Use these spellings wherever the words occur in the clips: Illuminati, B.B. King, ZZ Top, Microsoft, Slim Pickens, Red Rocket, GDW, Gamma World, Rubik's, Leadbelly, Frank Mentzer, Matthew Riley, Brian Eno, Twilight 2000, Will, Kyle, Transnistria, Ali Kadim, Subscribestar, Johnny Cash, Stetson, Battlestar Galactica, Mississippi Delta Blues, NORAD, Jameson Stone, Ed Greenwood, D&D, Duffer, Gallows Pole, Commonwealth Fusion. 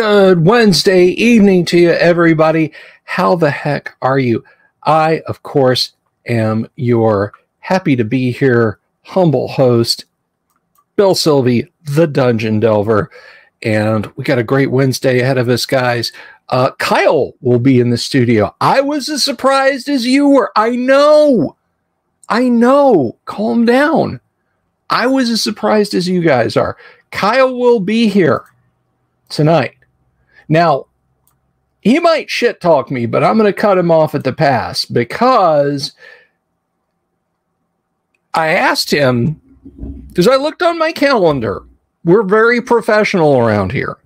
Good Wednesday evening to you, everybody. How the heck are you? I, of course, am your happy to be here humble host, Bill Sylvie, the Dungeon Delver. And we got a great Wednesday ahead of us, guys. Kyle will be in the studio. I was as surprised as you were. I know. Calm down. I was as surprised as you guys are. Kyle will be here tonight. Now, he might shit talk me, but I'm going to cut him off at the pass because I asked him, because I looked on my calendar. We're very professional around here.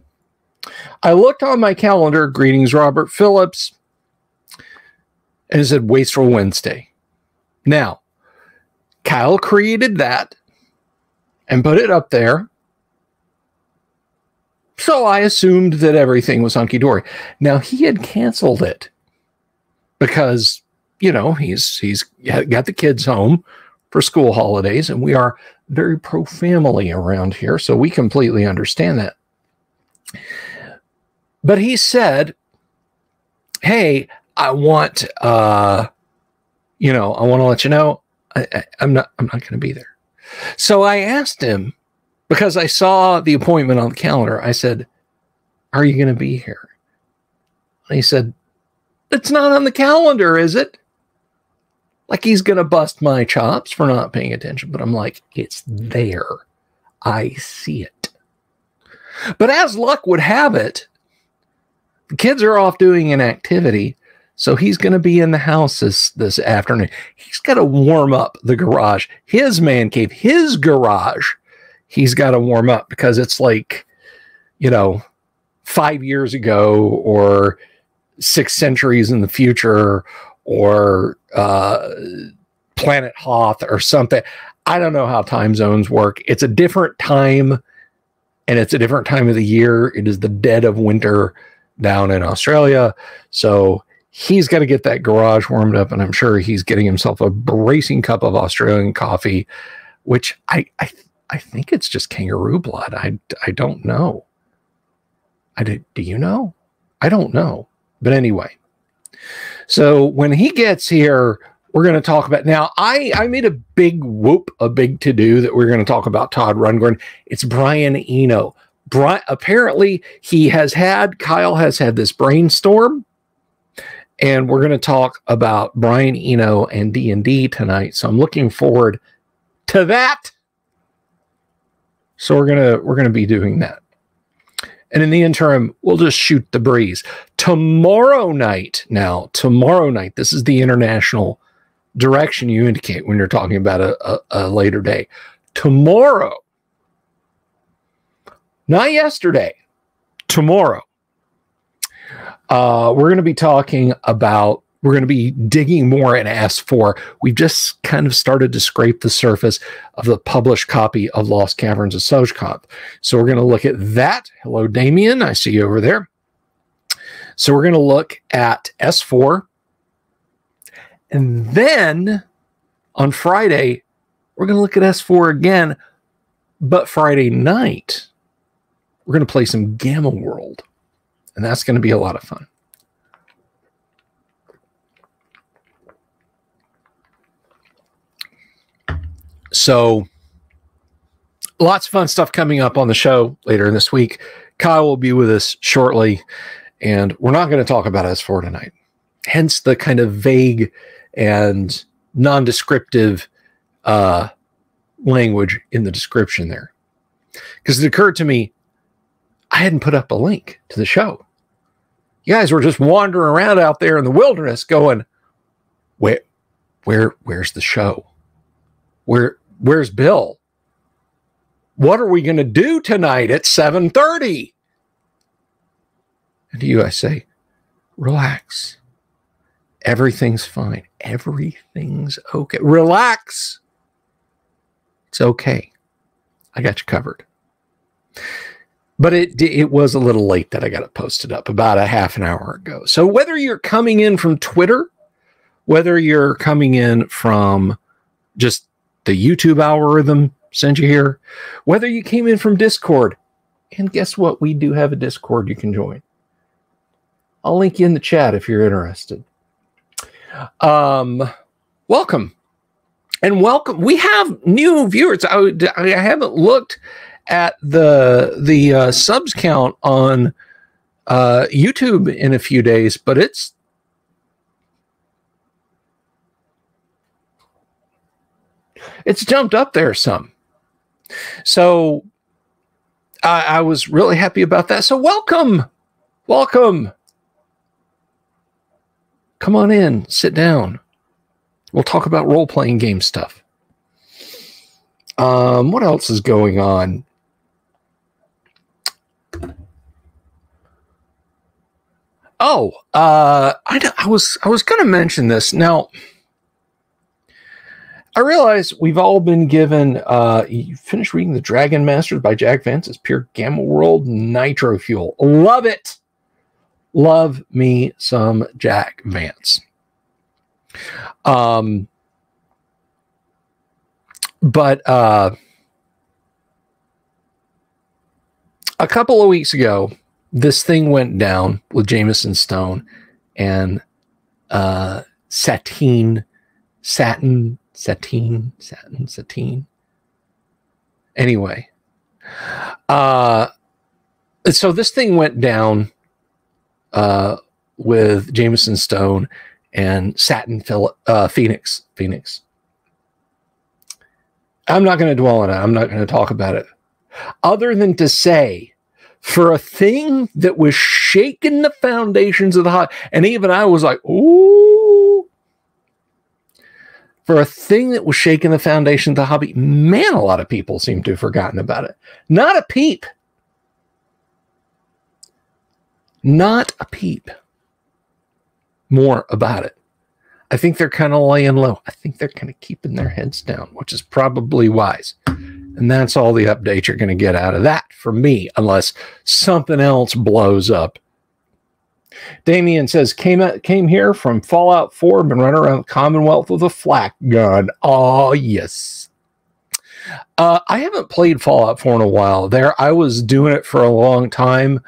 I looked on my calendar, greetings, Robert Phillips, and it said Wastrel Wednesday. Now, Kyle created that and put it up there. So I assumed that everything was hunky-dory. Now, he had canceled it because, you know, he's got the kids home for school holidays, and we are very pro-family around here, so we completely understand that. But he said, hey, I want, I want to let you know I'm not going to be there. So I asked him, because I saw the appointment on the calendar, I said, are you going to be here? And he said, it's not on the calendar, is it? Like he's going to bust my chops for not paying attention. But I'm like, it's there. I see it. But as luck would have it, the kids are off doing an activity. So he's going to be in the house this afternoon. He's got to warm up the garage. His man cave, his garage. He's got to warm up because it's like, 5 years ago or 6 centuries in the future or planet Hoth or something. I don't know how time zones work. It's a different time and it's a different time of the year. It is the dead of winter down in Australia. So he's got to get that garage warmed up, and I'm sure he's getting himself a bracing cup of Australian coffee, which I think it's just kangaroo blood. I don't know. Do you know? I don't know. But anyway, so when he gets here, we're going to talk about. Now, I made a big to-do that we're going to talk about Todd Rundgren. It's Brian Eno. Apparently, Kyle has had this brainstorm. And we're going to talk about Brian Eno and D&D tonight. So I'm looking forward to that. So we're gonna be doing that. And in the interim, we'll just shoot the breeze. Tomorrow night, this is the international direction you indicate when you're talking about a later day. Tomorrow, not yesterday, tomorrow, we're going to be digging more in S4. We've just kind of started to scrape the surface of the published copy of Lost Caverns of Sojcomp. So we're going to look at that. Hello, Damien. I see you over there. So we're going to look at S4. And then on Friday, we're going to look at S4 again. But Friday night, we're going to play some Gamma World. And that's going to be a lot of fun. So lots of fun stuff coming up on the show later in this week. Kyle will be with us shortly, and we're not going to talk about S4 tonight. Hence the kind of vague and non-descriptive language in the description there. Because it occurred to me, I hadn't put up a link to the show. You guys were just wandering around out there in the wilderness going, where's the show? Where's Bill? What are we going to do tonight at 7:30? And to you, I say, relax. Everything's fine. Everything's okay. Relax. It's okay. I got you covered. But it was a little late that I got it posted up about a half an hour ago. So whether you're coming in from Twitter, whether you're coming in from just the YouTube algorithm sent you here, whether you came in from Discord, And guess what? We do have a Discord you can join. I'll link you in the chat if you're interested. Welcome. And welcome. We have new viewers. I haven't looked at the subs count on YouTube in a few days, but it's jumped up there some. So I was really happy about that. So welcome. Welcome. Come on in. Sit down. We'll talk about role-playing game stuff. What else is going on? Oh, I was going to mention this. Now, I realize we've all been given. You finished reading The Dragon Masters by Jack Vance. It's pure Gamma World nitro fuel. Love it. Love me some Jack Vance. But a couple of weeks ago, this thing went down with Jameson Stone and Satine. Anyway, so this thing went down with Jameson Stone and Phoenix. I'm not going to dwell on it. I'm not going to talk about it. Other than to say, for a thing that was shaking the foundations of the hot, and even I was like, ooh. For a thing that was shaking the foundation of the hobby, man, a lot of people seem to have forgotten about it. Not a peep. Not a peep. More about it. I think they're kind of laying low. I think they're kind of keeping their heads down, which is probably wise. And that's all the update you're going to get out of that for me, unless something else blows up. Damien says, came here from Fallout 4, been running around the Commonwealth with a flak gun. Oh, yes. I haven't played Fallout 4 in a while. There, I was doing it for a long time.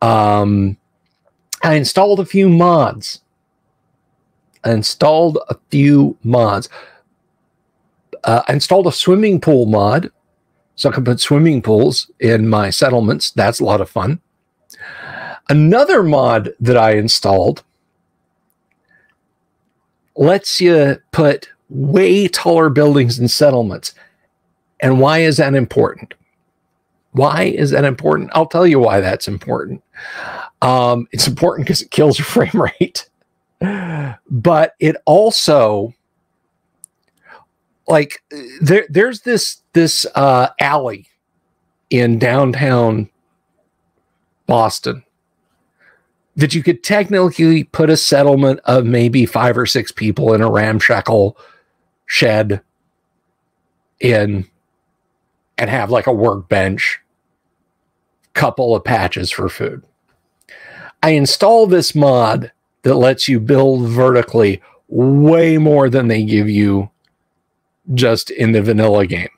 I installed a few mods. I installed a swimming pool mod, so I can put swimming pools in my settlements. That's a lot of fun. Another mod that I installed lets you put way taller buildings in settlements. And why is that important? Why is that important? I'll tell you why that's important. It's important because it kills your frame rate. But it also, like, there's this alley in downtown Boston that you could technically put a settlement of maybe 5 or 6 people in a ramshackle shed in and have like a workbench, couple of patches for food. I installed this mod that lets you build vertically way more than they give you just in the vanilla game.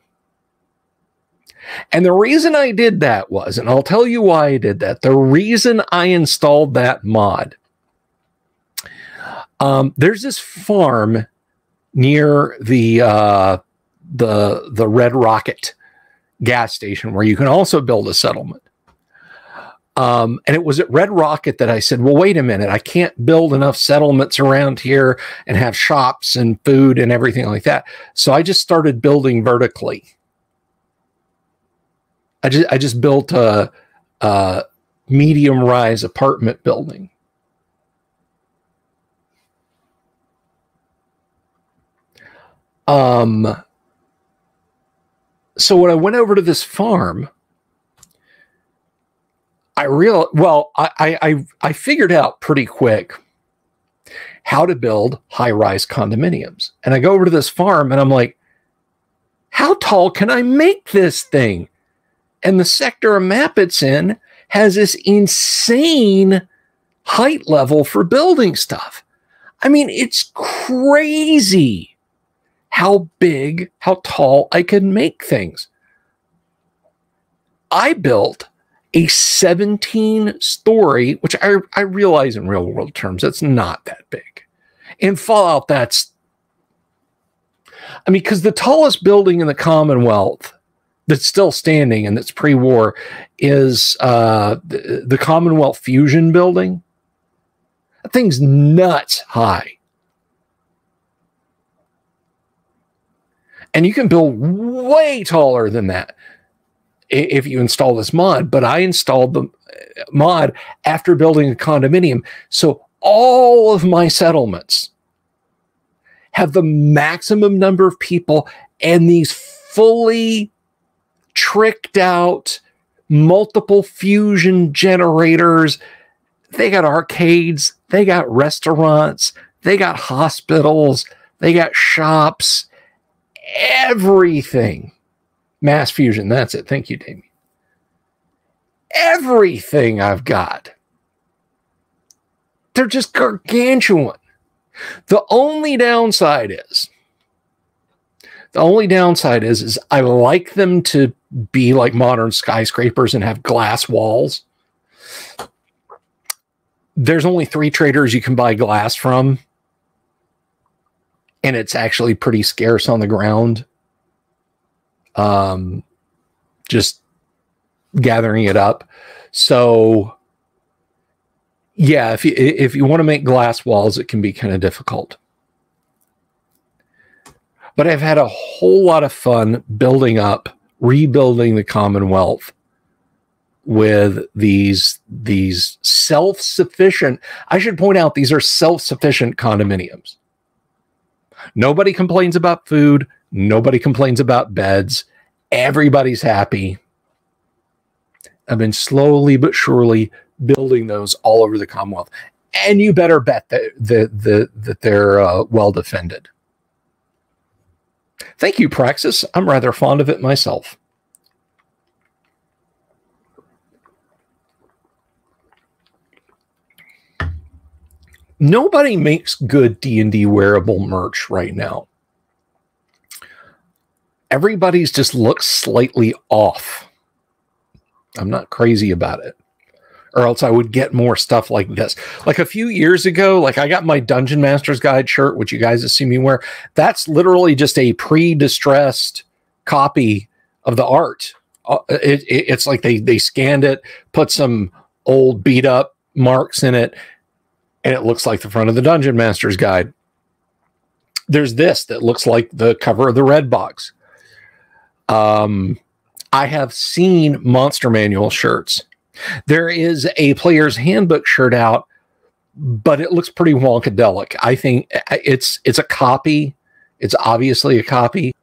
And the reason I did that was, and I'll tell you why I did that, the reason I installed that mod, there's this farm near the Red Rocket gas station where you can also build a settlement. And it was at Red Rocket that I said, well, wait a minute, I can't build enough settlements around here and have shops and food and everything like that. So I just started building vertically. I just built a medium-rise apartment building. So when I went over to this farm, I figured out pretty quick how to build high-rise condominiums. And I go over to this farm and I'm like, how tall can I make this thing? And the sector of map it's in has this insane height level for building stuff. I mean, it's crazy how big, how tall I can make things. I built a 17-story, which I realize in real world terms, that's not that big. In Fallout, that's, I mean, because the tallest building in the Commonwealth that's still standing and that's pre-war is the Commonwealth Fusion building. That thing's nuts high. And you can build way taller than that if you install this mod. But I installed the mod after building a condominium. So all of my settlements have the maximum number of people and these fully tricked out multiple fusion generators. They got arcades. They got restaurants. They got hospitals. They got shops. Everything. Mass fusion. That's it. Thank you, Damien. Everything I've got. They're just gargantuan. The only downside is I like them to be like modern skyscrapers and have glass walls. There's only 3 traders you can buy glass from. And it's actually pretty scarce on the ground. Just gathering it up. So, yeah, if you want to make glass walls, it can be kind of difficult. But I've had a whole lot of fun building up, rebuilding the Commonwealth with these self-sufficient. I should point out these are self-sufficient condominiums. Nobody complains about food. Nobody complains about beds. Everybody's happy. I've been slowly but surely building those all over the Commonwealth. And you better bet that they're well defended. Thank you, Praxis. I'm rather fond of it myself. Nobody makes good D&D wearable merch right now. Everybody's just looks slightly off. I'm not crazy about it. Or else I would get more stuff like this. Like a few years ago, like I got my Dungeon Master's Guide shirt, which you guys have seen me wear. That's literally just a pre-distressed copy of the art. It's like they scanned it, put some old beat up marks in it, and it looks like the front of the Dungeon Master's Guide. There's this that looks like the cover of the Red Box. I have seen Monster Manual shirts. There is a Player's Handbook shirt out, but it looks pretty wonkadelic. I think it's a copy. It's obviously a copy,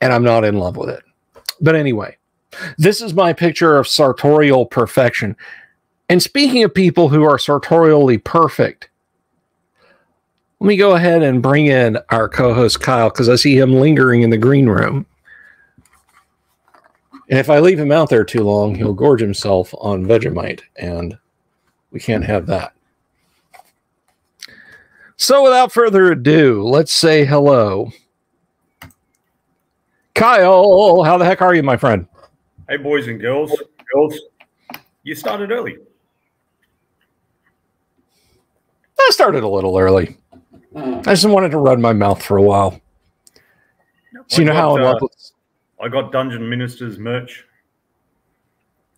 and I'm not in love with it. But anyway, this is my picture of sartorial perfection. And speaking of people who are sartorially perfect, let me go ahead and bring in our co-host Kyle, because I see him lingering in the green room. And if I leave him out there too long, he'll gorge himself on Vegemite, and we can't have that. So without further ado, let's say hello. Kyle, how the heck are you, my friend? Hey, boys and girls. You started early. I started a little early. I just wanted to run my mouth for a while. So you know how I got Dungeon Minister's merch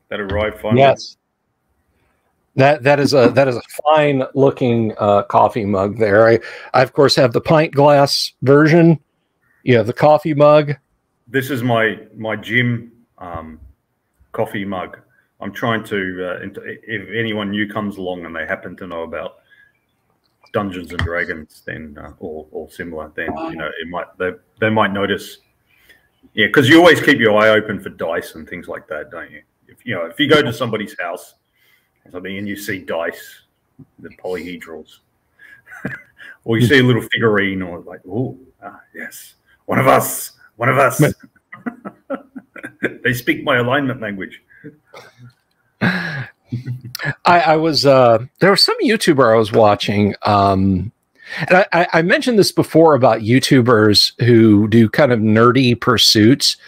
that arrived finally. Yes, that is a fine looking coffee mug there. I of course have the pint glass version. You have the coffee mug. This is my gym coffee mug. I'm trying to, if anyone new comes along and they happen to know about Dungeons and Dragons, then or similar, then you know they might notice. Yeah, because you always keep your eye open for dice and things like that, don't you? If you go to somebody's house or something and you see dice, the polyhedrals, or you see a little figurine, or like, oh, yes, one of us. They speak my alignment language. I was there was some YouTuber I was watching, and I mentioned this before about YouTubers who do kind of nerdy pursuits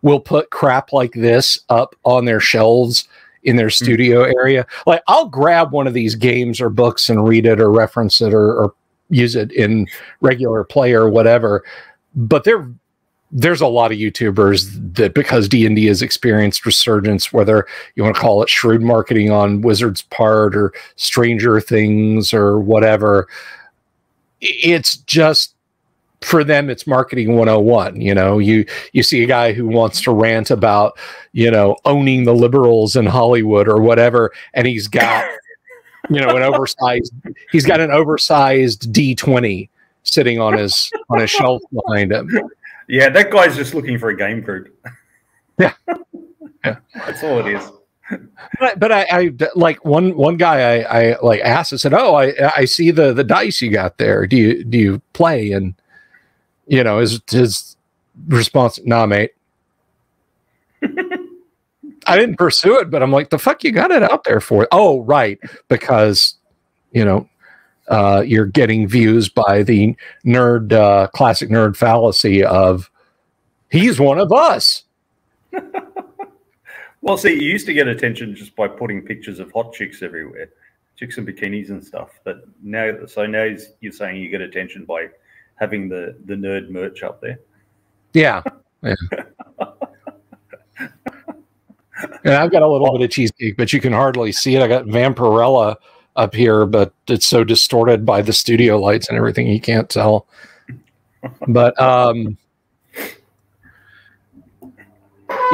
will put crap like this up on their shelves in their studio area. Like, I'll grab one of these games or books and read it or reference it or use it in regular play or whatever. But there's a lot of YouTubers that, because D&D has experienced resurgence, whether you want to call it shrewd marketing on Wizard's part or Stranger Things or whatever, it's just, for them, it's marketing 101. You know, you see a guy who wants to rant about, you know, owning the liberals in Hollywood or whatever, and he's got, you know, an oversized D20 sitting on his shelf behind him. Yeah, that guy's just looking for a game group. Yeah. That's all it is. But I like one guy I like asked and said, "Oh, I see the dice you got there. Do you play?" And, you know, his response, "Nah, mate." I didn't pursue it, but I'm like, "The fuck you got it out there for?" Oh, right, because, you know, you're getting views by the nerd, classic nerd fallacy of, he's one of us. Well, see, you used to get attention just by putting pictures of hot chicks everywhere, chicks in bikinis and stuff. But now, so now you're saying you get attention by having the nerd merch up there. Yeah. And I've got a little bit of cheesecake, but you can hardly see it. I got Vampirella up here, but it's so distorted by the studio lights and everything, you can't tell. But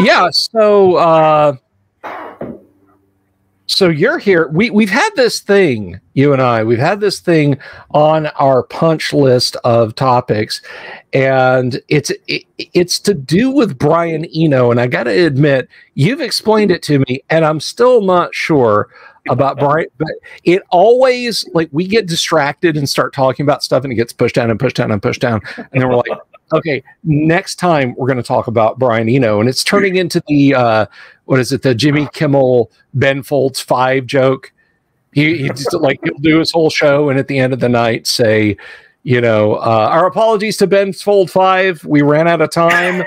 yeah, so so you're here. We've had this thing, you and I, we've had this thing on our punch list of topics, and it's to do with Brian Eno. And I got to admit, you've explained it to me, and I'm still not sure about Brian, but it always, like, we get distracted and start talking about stuff, and it gets pushed down and pushed down and pushed down, and then we're like, okay, next time we're going to talk about Brian Eno, and it's turning into the what is it, the Jimmy Kimmel, Ben Folds 5 joke. He just, like, he'll do his whole show, and at the end of the night say, you know, our apologies to Ben Folds 5, we ran out of time.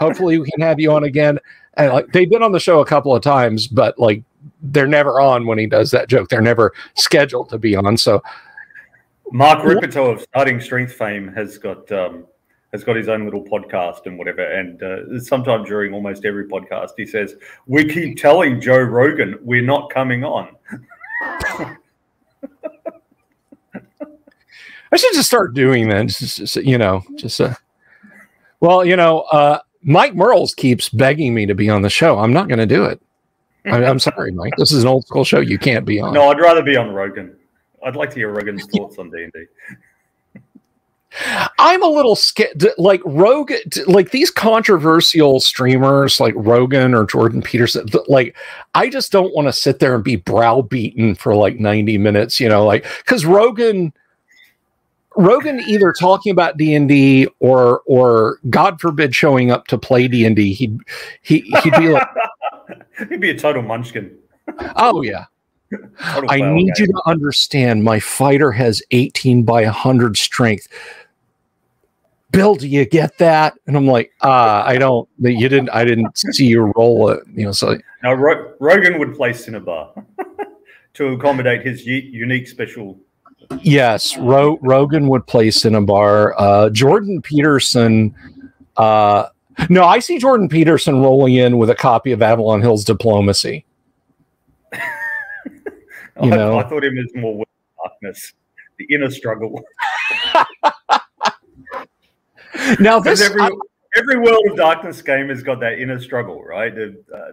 Hopefully we can have you on again. And, like, they've been on the show a couple of times, but, like, they're never on when he does that joke. They're never scheduled to be on. So Mark Ripito of Starting Strength fame has got his own little podcast and whatever. And sometime during almost every podcast, he says, "We keep telling Joe Rogan we're not coming on." I should just start doing that. Just, you know, just well, you know, Mike Merles keeps begging me to be on the show. I'm not going to do it. I'm sorry, Mike. This is an old school show. You can't be on. No, I'd rather be on Rogan. I'd like to hear Rogan's thoughts on D&D. I'm a little scared. Like, Rogan, like, these controversial streamers like Rogan or Jordan Peterson, like, I just don't want to sit there and be browbeaten for like 90 minutes, you know, like, because Rogan either talking about D&D or God forbid showing up to play D&D, he'd be like, he'd be a total munchkin. Oh, yeah. I need you to understand, my fighter has 18 by 100 strength. Bill, do you get that? And I'm like, I didn't see you roll it. You know, so now Rogan would play Cinnabar to accommodate his unique special. Yes, Rogan would play Cinnabar. Jordan Peterson, no, I see Jordan Peterson rolling in with a copy of Avalon Hill's Diplomacy. You know? I thought him as more darkness, the inner struggle. Now, this every World of Darkness game has got that inner struggle, right?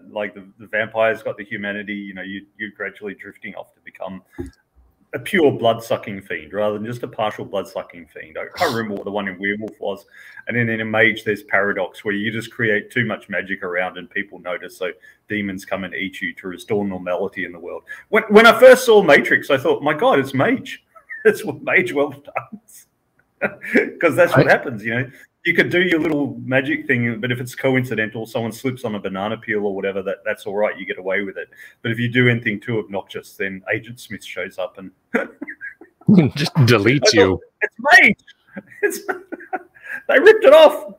Like the vampire's got the humanity. You know, you're gradually drifting off to become a pure blood-sucking fiend rather than just a partial blood-sucking fiend. I can't remember what the one in Werewolf was. And then in a mage, there's Paradox, where you just create too much magic around and people notice, so demons come and eat you to restore normality in the world. When I first saw Matrix, I thought, my God, it's Mage. That's what Mage World does. Because that's what happens, you know. You could do your little magic thing, but if it's coincidental, someone slips on a banana peel or whatever, that's all right. You get away with it. But if you do anything too obnoxious, then Agent Smith shows up and just deletes you. It's Mage. They ripped it off.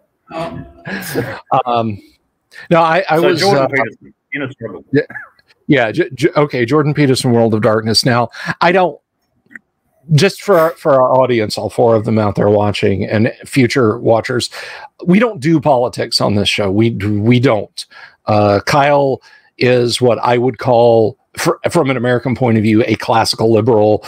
No, I was Jordan Peterson in a struggle. Yeah, Yeah. Okay. Jordan Peterson, World of Darkness. Now, I don't, just for our audience, all four of them out there watching and future watchers, we don't do politics on this show. We don't. Kyle is what I would call, from an American point of view, a classical liberal.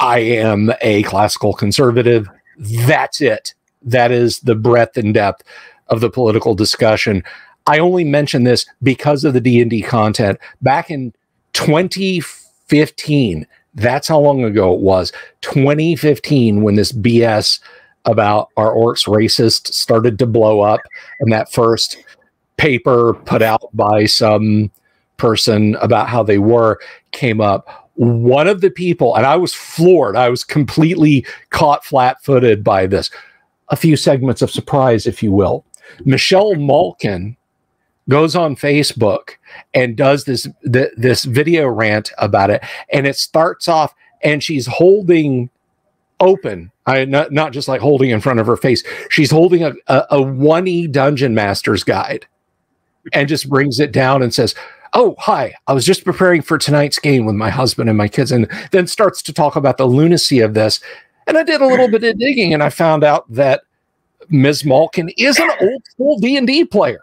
I am a classical conservative. That's it. That is the breadth and depth of the political discussion. I only mention this because of the D&D content. Back in 2015, that's how long ago it was, 2015, when this BS about are orcs racist started to blow up, and that first paper put out by some person about how they were came up. One of the people, and I was floored, I was completely caught flat-footed by this, a few segments of surprise, if you will. Michelle Malkin goes on Facebook and does this video rant about it, and it starts off, and she's holding open, not just like holding in front of her face, she's holding a 1E Dungeon Master's Guide, and just brings it down and says, "Oh, hi, I was just preparing for tonight's game with my husband and my kids," and then starts to talk about the lunacy of this. And I did a little bit of digging, and I found out that Ms. Malkin is an old school D&D player.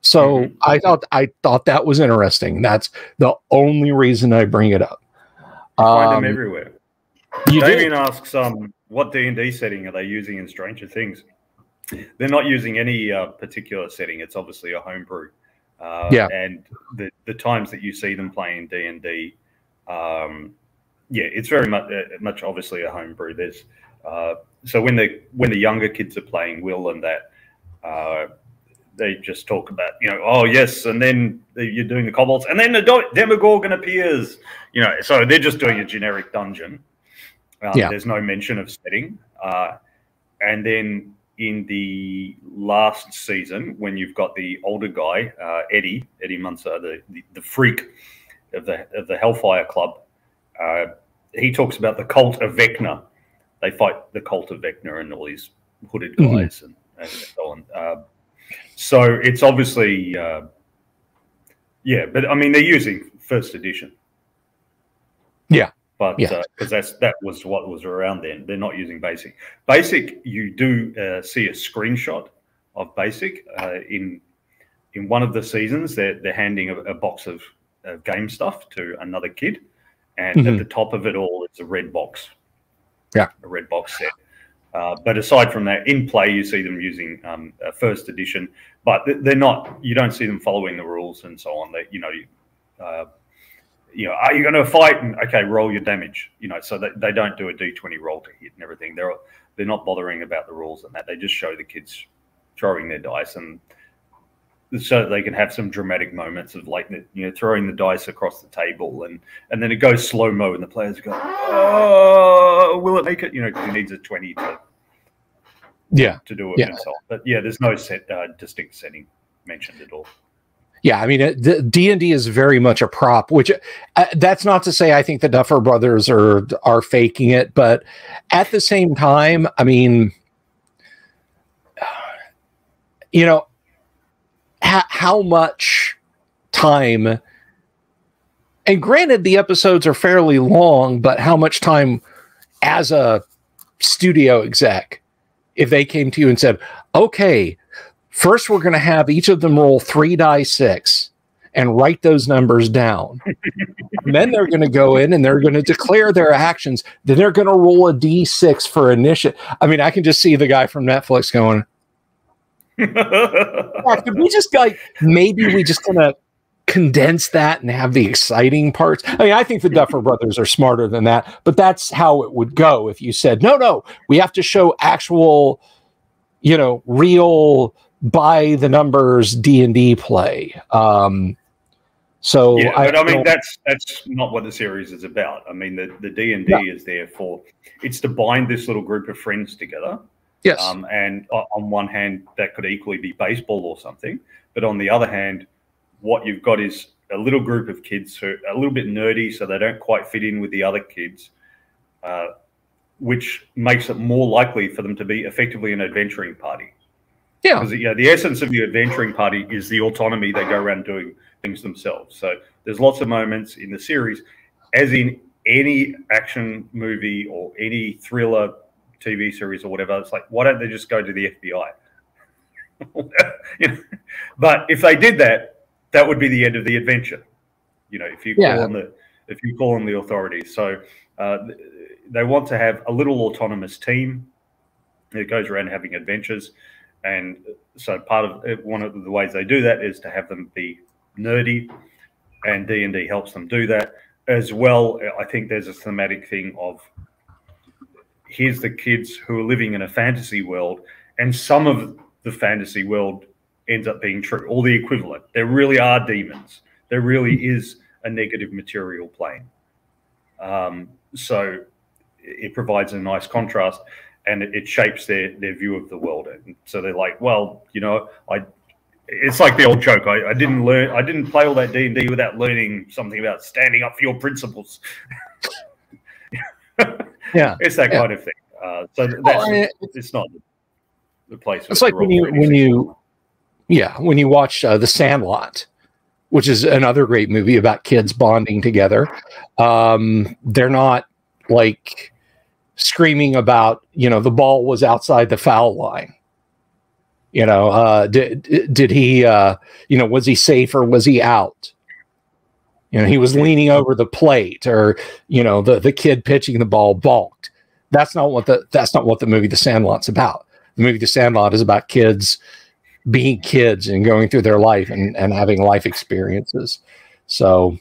So I thought that was interesting. That's the only reason I bring it up. Find them everywhere. Damien asks, what D&D setting are they using in Stranger Things? They're not using any particular setting. It's obviously a homebrew. And the times that you see them playing D&D, it's very much obviously a homebrew. There's so when the younger kids are playing Will and that, they just talk about, oh yes, and then you're doing the kobolds, and then the Demogorgon appears, so they're just doing a generic dungeon. There's no mention of setting. And then in the last season, when you've got the older guy, Eddie Munster, the freak of the Hellfire Club, he talks about the cult of Vecna. They fight the cult of Vecna and all these hooded guys and so on. So it's obviously, but I mean, they're using first edition. Yeah. But because that was what was around then. They're not using basic. Basic, you do see a screenshot of basic in one of the seasons. They're handing a box of game stuff to another kid, and at the top of it all, it's a red box. Yeah, a red box set. But aside from that, in play, you see them using a first edition, but they're not. You don't see them following the rules and so on. That are you going to fight? And okay, roll your damage. So they don't do a D20 roll to hit and everything. They're not bothering about the rules and that. They just show the kids throwing their dice, and so that they can have some dramatic moments of like throwing the dice across the table, and then it goes slow mo, and the players go, "Oh, will it make it?" Because it needs a 20 to do it himself. But there's no distinct setting mentioned at all. Yeah, I mean, D&D is very much a prop, which that's not to say I think the Duffer brothers are faking it, but at the same time, I mean, how much time, and granted the episodes are fairly long, but how much time as a studio exec, if they came to you and said, okay, first, we're going to have each of them roll 3d6 and write those numbers down. And then they're going to go in and they're going to declare their actions. Then they're going to roll a d6 for initiative. I mean, I can just see the guy from Netflix going, could we just maybe we just going to condense that and have the exciting parts? I mean, I think the Duffer brothers are smarter than that, but that's how it would go if you said, no, we have to show actual, real by the numbers D&D play. But I mean, that's not what the series is about. I mean, the D&D is there for, it's to bind this little group of friends together. Yes. And on one hand, that could equally be baseball or something. But on the other hand, what you've got is a little group of kids who are a little bit nerdy, so they don't quite fit in with the other kids, which makes it more likely for them to be effectively an adventuring party. Yeah, because the essence of the adventuring party is the autonomy. They go around doing things themselves. So There's lots of moments in the series, as in any action movie or any thriller TV series or whatever. It's like, why don't they just go to the FBI? You know? But if they did that, that would be the end of the adventure. You know, if you call on the authorities. So they want to have a little autonomous team that goes around having adventures. And so part of it, one of the ways they do that is to have them be nerdy, and D&D helps them do that. As well, I think there's a thematic thing of, here's the kids who are living in a fantasy world, and some of the fantasy world ends up being true, or the equivalent. There really are demons. There really is a negative material plane. So it provides a nice contrast, and it shapes their view of the world. And so they're like, well, you know, it's like the old joke. I didn't play all that D&D without learning something about standing up for your principles. Yeah, it's that kind of thing. So that's, it's not the place. It's like when you watch The Sandlot, which is another great movie about kids bonding together. They're not like screaming about, you know, the ball was outside the foul line. You know, did he, you know, was he safe or was he out? You know, he was leaning over the plate, or, you know, the kid pitching the ball balked. That's not what the movie The Sandlot's about. The movie The Sandlot is about kids being kids and going through their life and having life experiences. So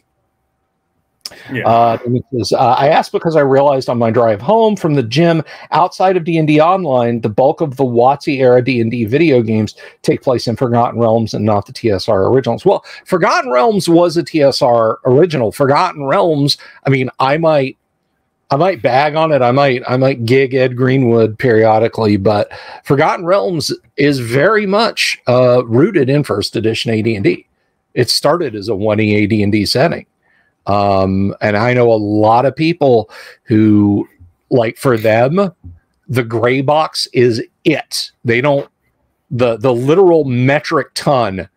I asked because I realized on my drive home from the gym, outside of D&D Online, the bulk of the WotC era D&D video games take place in Forgotten Realms and not the TSR originals. Well, Forgotten Realms was a TSR original. Forgotten Realms, I mean, I might bag on it. I might gig Ed Greenwood periodically, but Forgotten Realms is very much rooted in first edition AD&D. It started as a 1E AD&D setting. And I know a lot of people who, like, for them, the gray box is it. They don't, the literal metric ton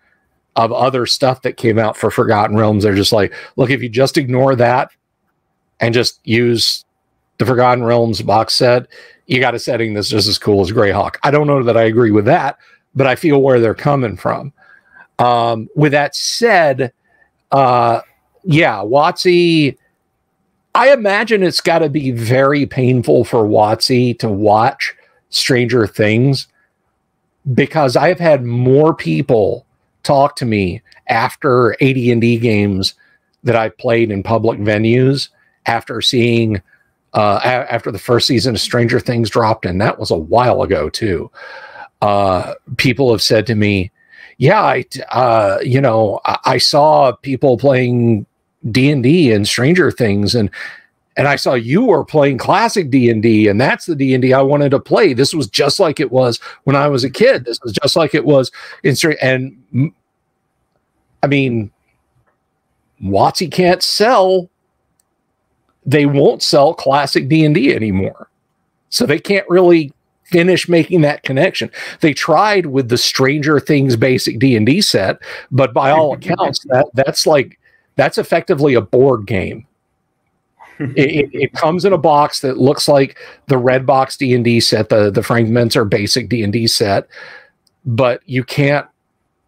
of other stuff that came out for Forgotten Realms, they're just like, look, if you just ignore that and just use the Forgotten Realms box set, you got a setting that's just as cool as Greyhawk. I don't know that I agree with that, but I feel where they're coming from. With that said, yeah, WotC, I imagine it's got to be very painful for WotC to watch Stranger Things, because I've had more people talk to me after AD&D games that I played in public venues after seeing, after the first season of Stranger Things dropped, and that was a while ago too. People have said to me, yeah, you know, I saw people playing D&D and Stranger Things, and I saw you were playing classic D&D, and that's the D&D I wanted to play. This was just like it was when I was a kid. This was just like it was in and I mean, WotC can't sell. They won't sell classic D&D anymore, so they can't really finish making that connection. They tried with the Stranger Things basic D&D set, but by all accounts, that's effectively a board game. It comes in a box that looks like the red box D&D set, the Frank Mentzer basic D&D set, but you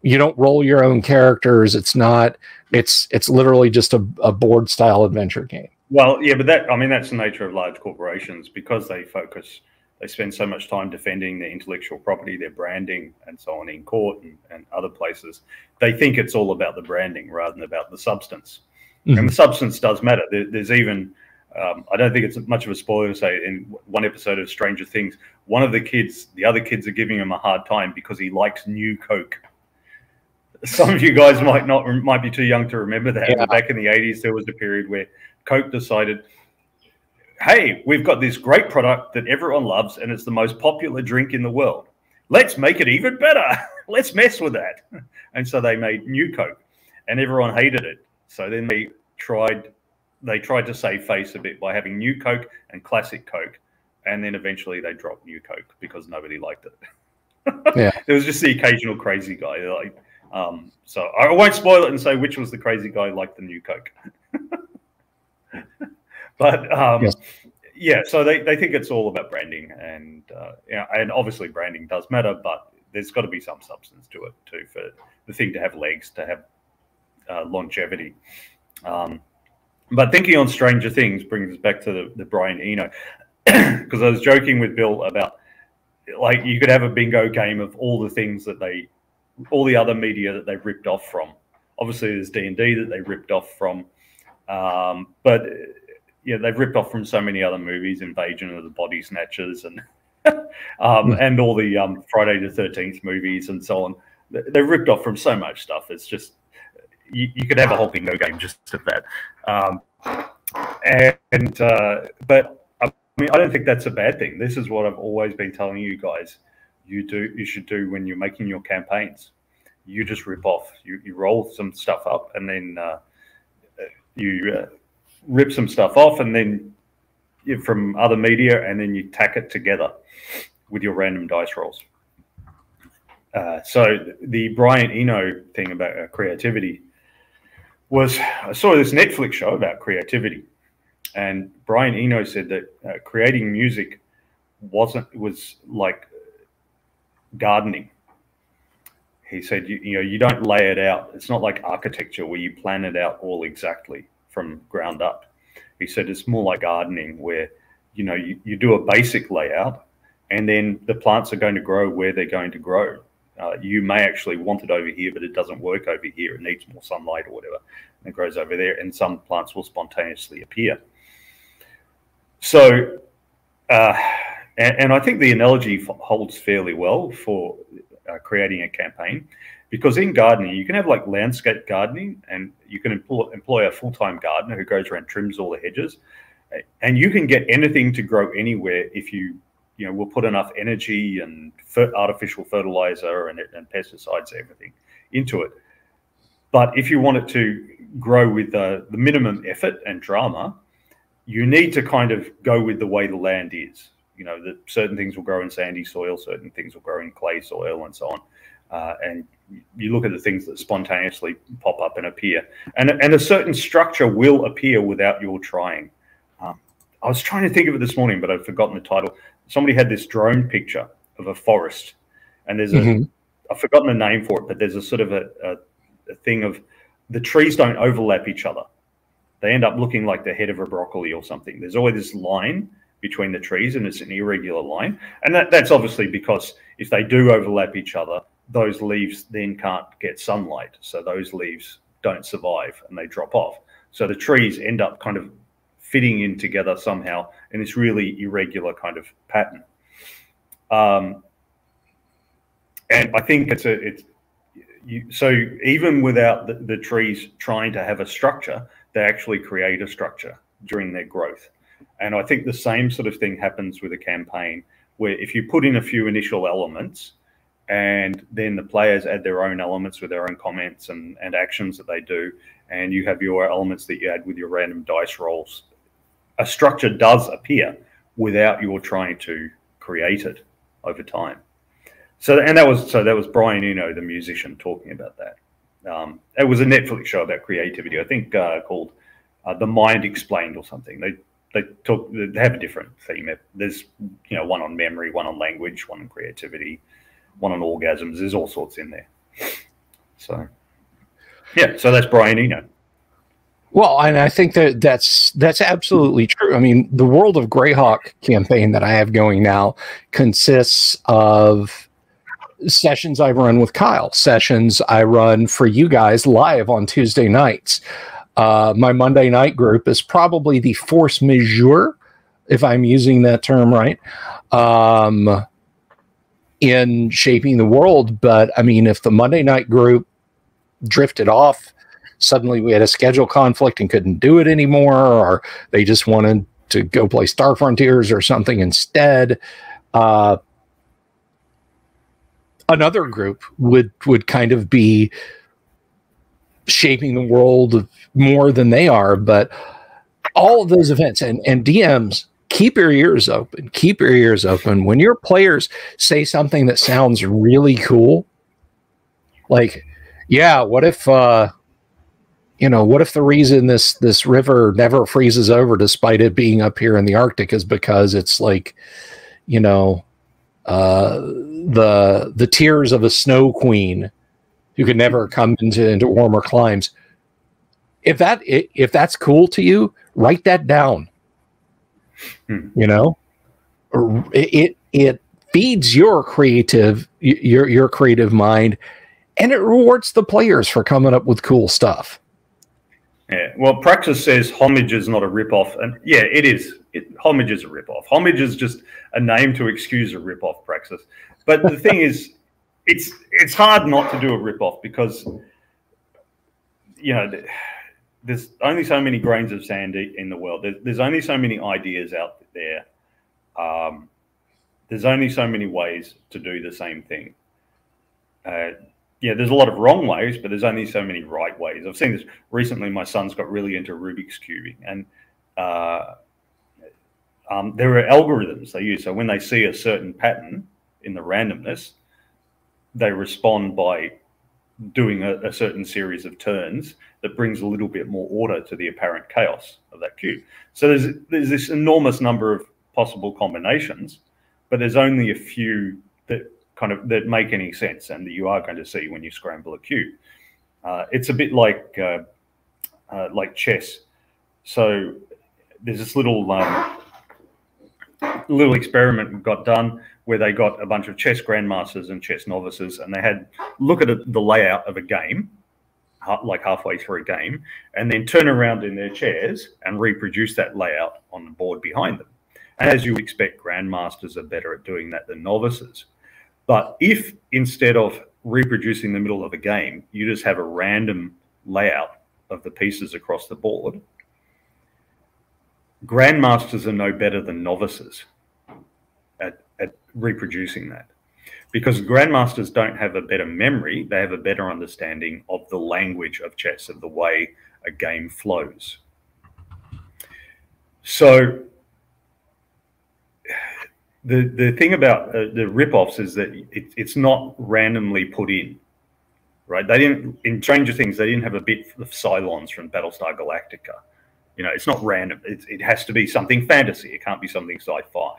don't roll your own characters. It's literally just a board style adventure game. Well, yeah, but that, I mean, that's the nature of large corporations, because they spend so much time defending their intellectual property, their branding, and so on in court and other places. They think it's all about the branding rather than about the substance. Mm-hmm. And the substance does matter. There's even, I don't think it's much of a spoiler to say, in one episode of Stranger Things, one of the kids, the other kids are giving him a hard time because he likes New Coke. Some of you guys might be too young to remember that. Yeah. Back in the 80s, there was a period where Coke decided, hey, we've got this great product that everyone loves, and it's the most popular drink in the world. Let's make it even better. Let's mess with that. And so they made New Coke, and everyone hated it. So then they tried to save face a bit by having New Coke and Classic Coke, and then eventually they dropped New Coke because nobody liked it. Yeah. There was just the occasional crazy guy. Like, So I won't spoil it and say which was the crazy guy like the new Coke. But yes. Yeah, so they think it's all about branding, and yeah, and obviously branding does matter, but there's got to be some substance to it too for the thing to have legs, to have longevity. But thinking on Stranger Things brings us back to the Brian Eno, because I was joking with Bill about, like, you could have a bingo game of all the things that they, all the other media that they ripped off from. Obviously, there's D&D that they ripped off from, but yeah, they've ripped off from so many other movies, Invasion of the Body Snatchers, and and all the Friday the 13th movies and so on. They've ripped off from so much stuff. It's just, you could have a whole bingo game just of that. But I mean, I don't think that's a bad thing. This is what I've always been telling you guys. You should do when you're making your campaigns. You just rip off. You roll some stuff up, and then you rip some stuff off, and then from other media, and then you tack it together with your random dice rolls. So the Brian Eno thing about creativity was, I saw this Netflix show about creativity, and Brian Eno said that creating music was like gardening. He said, you don't lay it out. It's not like architecture where you plan it out all exactly from ground up. He said it's more like gardening where, you do a basic layout, and then the plants are going to grow where they're going to grow. You may actually want it over here, but it doesn't work over here. It needs more sunlight or whatever. And it grows over there, and some plants will spontaneously appear. So, and I think the analogy holds fairly well for creating a campaign, because in gardening, you can have like landscape gardening, and you can employ a full-time gardener who goes around and trims all the hedges, and you can get anything to grow anywhere if you we'll put enough energy and artificial fertilizer and pesticides and everything into it. But if you want it to grow with the minimum effort and drama, you need to kind of go with the way the land is. That certain things will grow in sandy soil, certain things will grow in clay soil, and so on. And you look at the things that spontaneously pop up and appear. And a certain structure will appear without your trying. I was trying to think of it this morning, but I've forgotten the title. Somebody had this drone picture of a forest, and there's I've forgotten the name for it, but there's a sort of a thing of the trees don't overlap each other. They end up looking like the head of a broccoli or something. There's always this line between the trees, and it's an irregular line. And that's obviously because if they do overlap each other, those leaves then can't get sunlight. So those leaves don't survive and they drop off. So the trees end up kind of fitting in together somehow in this really irregular kind of pattern. And I think so even without the trees trying to have a structure, they actually create a structure during their growth. And I think the same sort of thing happens with a campaign, where if you put in a few initial elements, and then the players add their own elements with their own comments and actions that they do, and you have your elements that you add with your random dice rolls, a structure does appear without your trying to create it over time. So that was Brian Eno, the musician, talking about that. It was a Netflix show about creativity, I think, called The Mind Explained or something. They have a different theme. There's one on memory, one on language, one on creativity, one on orgasms. There's all sorts in there. So yeah, so that's Brian Eno. Well, and I think that that's absolutely true. I mean, the World of Greyhawk campaign that I have going now consists of sessions I run with Kyle, sessions I run for you guys live on Tuesday nights. My Monday night group is probably the force majeure, if I'm using that term right, in shaping the world. But I mean, if the Monday night group drifted off, suddenly we had a schedule conflict and couldn't do it anymore, or they just wanted to go play Star Frontiers or something instead, another group would kind of be shaping the world more than they are. But all of those events, and DMs, keep your ears open. Keep your ears open. When your players say something that sounds really cool, like, yeah, what if, you know, what if the reason this river never freezes over despite it being up here in the Arctic is because it's like, you know, the tears of a snow queen who can never come into warmer climes. If that's cool to you, write that down. You know, it feeds your creative mind, and it rewards the players for coming up with cool stuff. Yeah. Well, Praxis says homage is not a ripoff, and yeah, it is. Homage is a ripoff. Homage is just a name to excuse a ripoff, Praxis. But the thing is, it's hard not to do a ripoff because, you know, there's only so many grains of sand in the world. There's only so many ideas out there. There's only so many ways to do the same thing. Yeah, there's a lot of wrong ways, but there's only so many right ways. I've seen this recently. My son's got really into Rubik's cubing, and there are algorithms they use. So when they see a certain pattern in the randomness, they respond by doing a certain series of turns that brings a little bit more order to the apparent chaos of that cube. So there's this enormous number of possible combinations, but there's only a few that that make any sense and that you are going to see when you scramble a cube. It's a bit like chess. So there's this little experiment got done where they got a bunch of chess grandmasters and chess novices, and they had look at the layout of a game, like halfway through a game, and then turn around in their chairs and reproduce that layout on the board behind them. And as you expect, grandmasters are better at doing that than novices. But if instead of reproducing the middle of a game, you just have a random layout of the pieces across the board, grandmasters are no better than novices at reproducing that, because grandmasters don't have a better memory. They have a better understanding of the language of chess, of the way a game flows. So the thing about the ripoffs is that it's not randomly put in, right? They didn't, in Stranger Things, they didn't have a bit of Cylons from Battlestar Galactica. You know, it's not random. It has to be something fantasy. It can't be something sci-fi.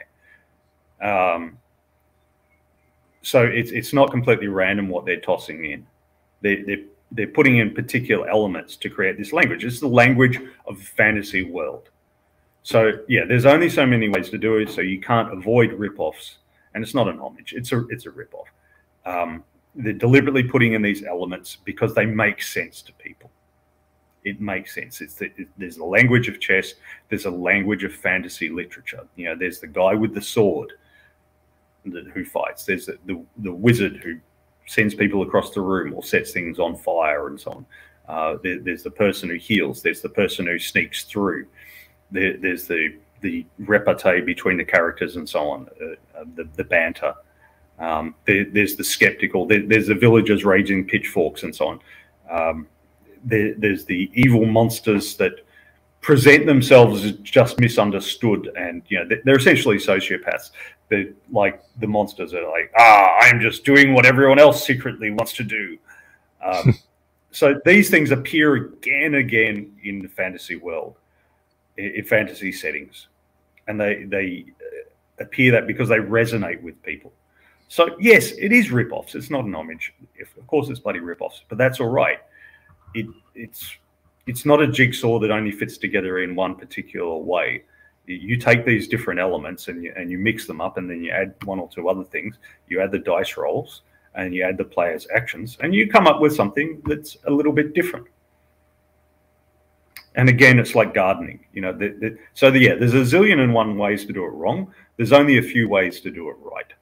So it's not completely random what they're tossing in. They're putting in particular elements to create this language. It's the language of the fantasy world. So yeah, there's only so many ways to do it. So you can't avoid ripoffs, and it's not an homage. It's a ripoff. They're deliberately putting in these elements because they make sense to people. It makes sense. There's the language of chess. There's a language of fantasy literature. You know, there's the guy with the sword who fights. There's the wizard who sends people across the room or sets things on fire and so on. There's the person who heals. There's the person who sneaks through. There's the repartee between the characters and so on. The banter. There's the skeptical. There's the villagers raging pitchforks and so on. There's the evil monsters that present themselves as just misunderstood, and you know they're essentially sociopaths. The monsters are like, I'm just doing what everyone else secretly wants to do. So these things appear again in the fantasy world, in fantasy settings, and they appear that because they resonate with people. So yes, it is ripoffs. It's not an homage. Of course, it's bloody ripoffs, but that's all right. It's not a jigsaw that only fits together in one particular way. You take these different elements and you mix them up, and then you add one or two other things. You add the dice rolls, and you add the player's actions, and you come up with something that's a little bit different. And again, it's like gardening. You know, yeah, there's a zillion and one ways to do it wrong. There's only a few ways to do it right.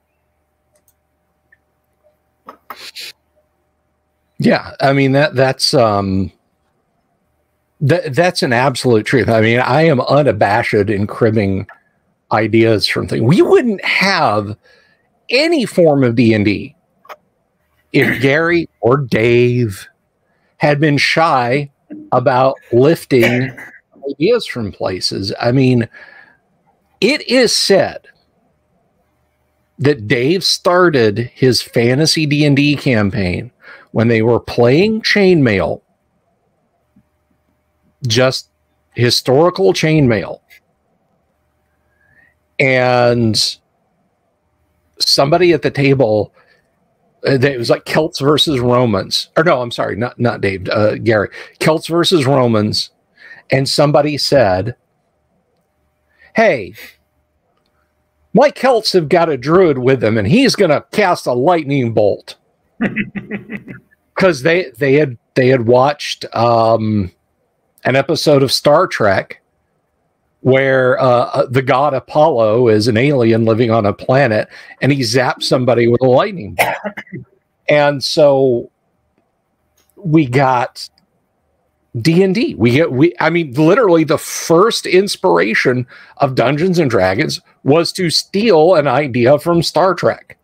Yeah, I mean that's an absolute truth. I mean, I am unabashed in cribbing ideas from things. We wouldn't have any form of D&D if Gary or Dave had been shy about lifting ideas from places. I mean, it is said that Dave started his fantasy D&D campaign when they were playing chainmail, just historical chainmail, and somebody at the table, it was like Celts versus Romans, or no, I'm sorry, not Dave, Gary, Celts versus Romans, and somebody said, hey, my Celts have got a druid with them, and he's going to cast a lightning bolt, because they had watched an episode of Star Trek where the god Apollo is an alien living on a planet, and he zaps somebody with a lightning bolt. And so we got D&D. I mean, literally the first inspiration of Dungeons and Dragons was to steal an idea from Star Trek.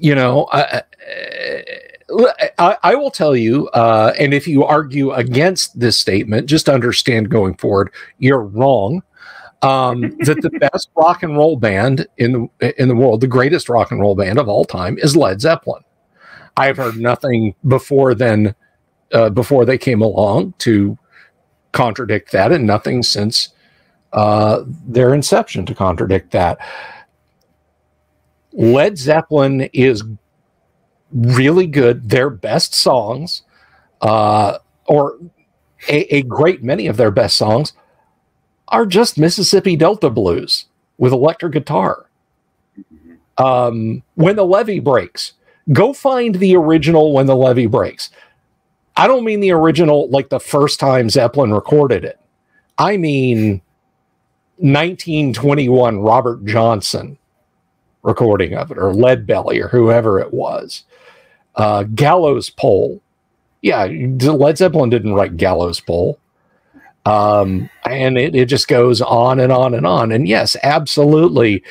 You know, I will tell you, and if you argue against this statement, just understand going forward, you're wrong. That the best rock and roll band in the world, the greatest rock and roll band of all time, is Led Zeppelin. I've heard nothing before then, before they came along, to contradict that, and nothing since their inception to contradict that. Led Zeppelin is really good. Their best songs, or a great many of their best songs, are just Mississippi Delta blues with electric guitar. When the Levee Breaks. Go find the original When the Levee Breaks. I don't mean the original, like the first time Zeppelin recorded it. I mean 1921 Robert Johnson recording of it, or Leadbelly, or whoever it was. Gallows Pole. Yeah, Led Zeppelin didn't write Gallows Pole. And it just goes on and on and on. And yes, absolutely,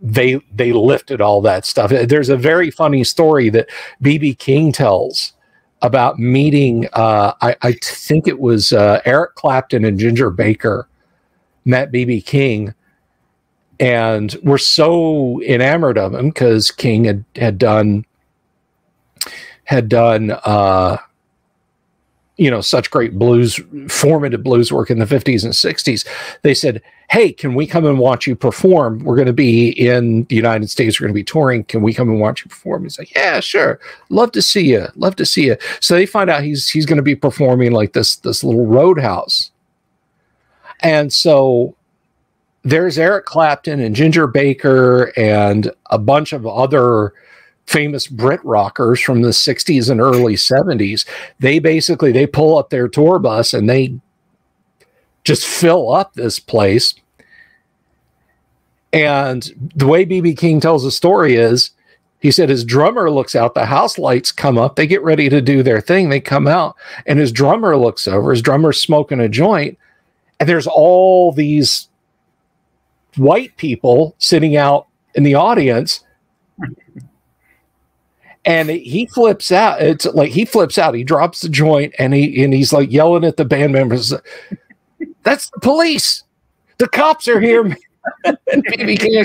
they lifted all that stuff. There's a very funny story that B.B. King tells about meeting, I think it was Eric Clapton and Ginger Baker met B.B. King and were so enamored of him because King had done you know, such great blues, formative blues work in the 50s and 60s. They said, hey, can we come and watch you perform? We're going to be in the United States. We're going to be touring. Can we come and watch you perform? He's like, yeah, sure. Love to see you. Love to see you. So they find out he's going to be performing like this little roadhouse. And so there's Eric Clapton and Ginger Baker and a bunch of other famous Brit rockers from the 60s and early 70s. They pull up their tour bus and they just fill up this place. And the way B.B. King tells the story is, he said his drummer looks out, the house lights come up, they get ready to do their thing, they come out, and his drummer looks over, his drummer's smoking a joint, and there's all these white people sitting out in the audience. And he flips out. It's like he flips out. He drops the joint and he's like yelling at the band members. That's the police. The cops are here. And B.B. King,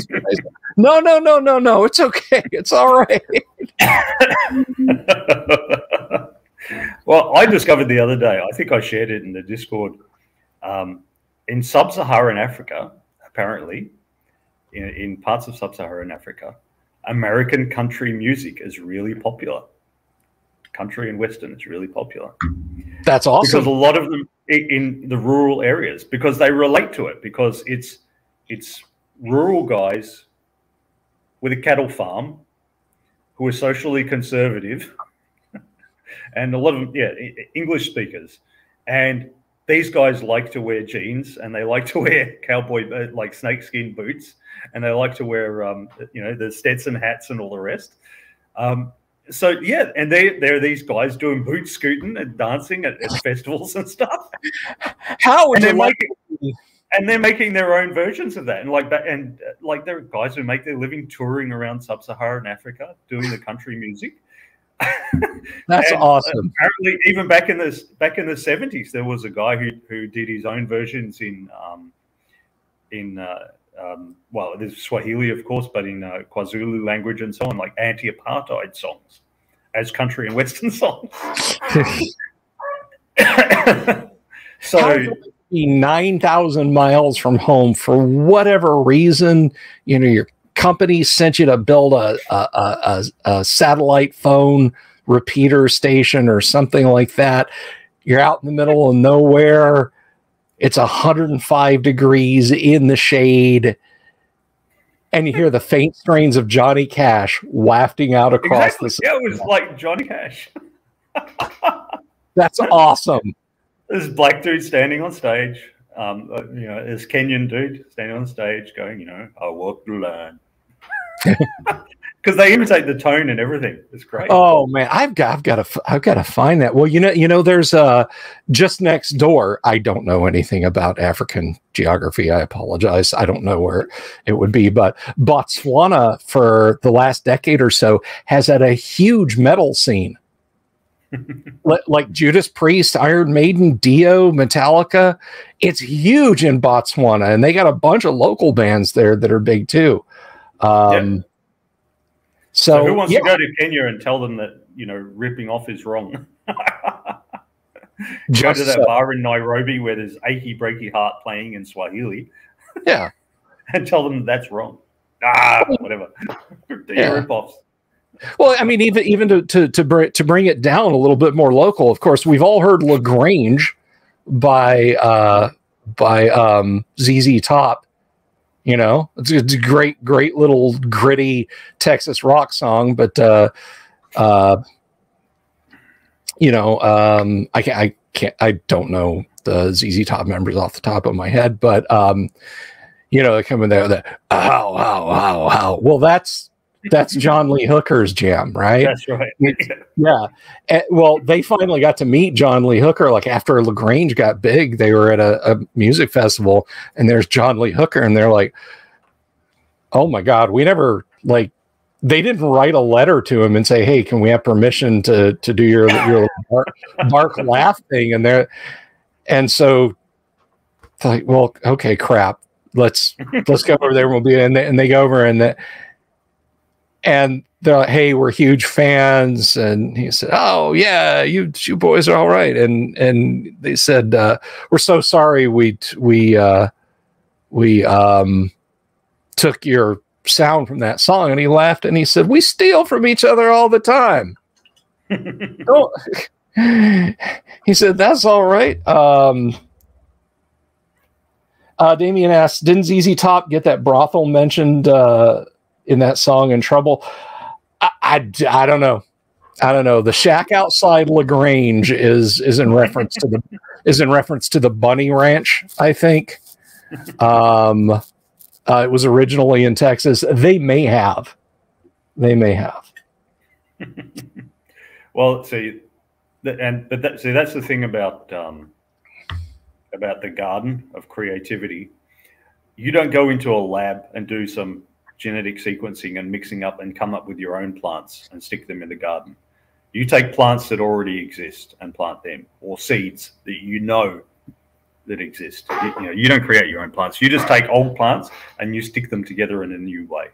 no. It's okay. It's all right. Well, I discovered the other day, I think I shared it in the Discord, in Sub-Saharan Africa, apparently, in parts of Sub-Saharan Africa, American country music is really popular. Country and Western is really popular. That's awesome. Because a lot of them in the rural areas, because they relate to it, because it's rural guys with a cattle farm who are socially conservative, and a lot of them, yeah, English speakers. And these guys like to wear jeans, and they like to wear cowboy, like snakeskin boots, and they like to wear, you know, the Stetson hats and all the rest. So, yeah, and there are these guys doing boot scooting and dancing at festivals and stuff. How? And they're making their own versions of that. And like there are guys who make their living touring around Sub-Saharan Africa doing the country music. That's awesome. Apparently, even back in the 70s, there was a guy who did his own versions in well, it is Swahili, of course, but in KwaZulu language and so on, like anti-apartheid songs as country and Western songs. So 9,000 miles from home for whatever reason, you know, your company sent you to build a satellite phone repeater station or something like that. You're out in the middle of nowhere. It's 105 degrees in the shade. And you hear the faint strains of Johnny Cash wafting out across the... Yeah, it was like Johnny Cash. That's awesome. This black dude standing on stage, you know, this Kenyan dude standing on stage going, you know, I walk the line. Because they imitate the tone and everything. It's great. Oh man, I've got to find that. Well, you know, there's just next door. I don't know anything about African geography. I apologize. I don't know where it would be, but Botswana for the last decade or so has had a huge metal scene, like Judas Priest, Iron Maiden, Dio, Metallica. It's huge in Botswana, and they got a bunch of local bands there that are big too. Yeah. So who wants to go to Kenya and tell them that, you know, ripping off is wrong? Go to that bar in Nairobi where there's Achy Breaky Heart playing in Swahili. Yeah. And tell them that's wrong. Ah, whatever. Rip-offs. Well, I mean, even to bring it down a little bit more local, of course, we've all heard LaGrange by ZZ Top. You know, it's a great, great little gritty Texas rock song, but you know, I don't know the ZZ Top members off the top of my head, but you know, they come in there with that, ow. Well, that's John Lee Hooker's jam, right? That's right. Yeah. And, well, they finally got to meet John Lee Hooker. Like after LaGrange got big, they were at a music festival, and there's John Lee Hooker, and they're like, "Oh my God, we never like." They didn't write a letter to him and say, "Hey, can we have permission to do your bark laugh thing?" And they're, and so, like, well, okay, crap. Let's go over there. We'll be and they go over and the. And they're like, "Hey, we're huge fans." And he said, "Oh yeah, you boys are all right." And they said, "We're so sorry we took your sound from that song." And he laughed and he said, "We steal from each other all the time." Oh. He said, "That's all right." Damien asks, "Didn't ZZ Top get that brothel mentioned in that song in Trouble?" I don't know. I don't know. The shack outside LaGrange is in reference to the Bunny Ranch, I think. It was originally in Texas. They may have. Well, see, that's the thing about the garden of creativity. You don't go into a lab and do some genetic sequencing and mixing up and come up with your own plants and stick them in the garden. You take plants that already exist and plant them, or seeds that you know that exist. You know, you don't create your own plants. You just take old plants and you stick them together in a new way.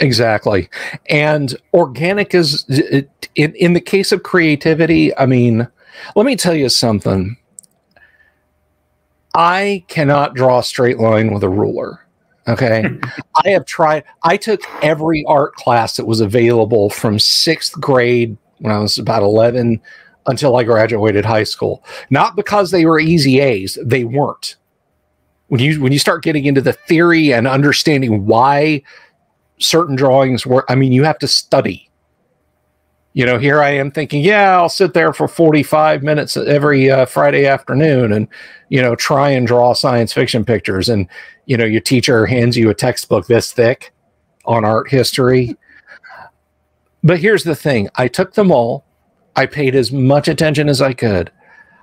Exactly. And organic is, in the case of creativity, I mean, let me tell you something. I cannot draw a straight line with a ruler. Okay. I have tried. I took every art class that was available from 6th grade when I was about 11 until I graduated high school. Not because they were easy A's. They weren't. When you start getting into the theory and understanding why certain drawings were, I mean, you have to study. You know, here I am thinking, yeah, I'll sit there for 45 minutes every Friday afternoon and, you know, try and draw science fiction pictures. And, you know, your teacher hands you a textbook this thick on art history. But here's the thing. I took them all. I paid as much attention as I could.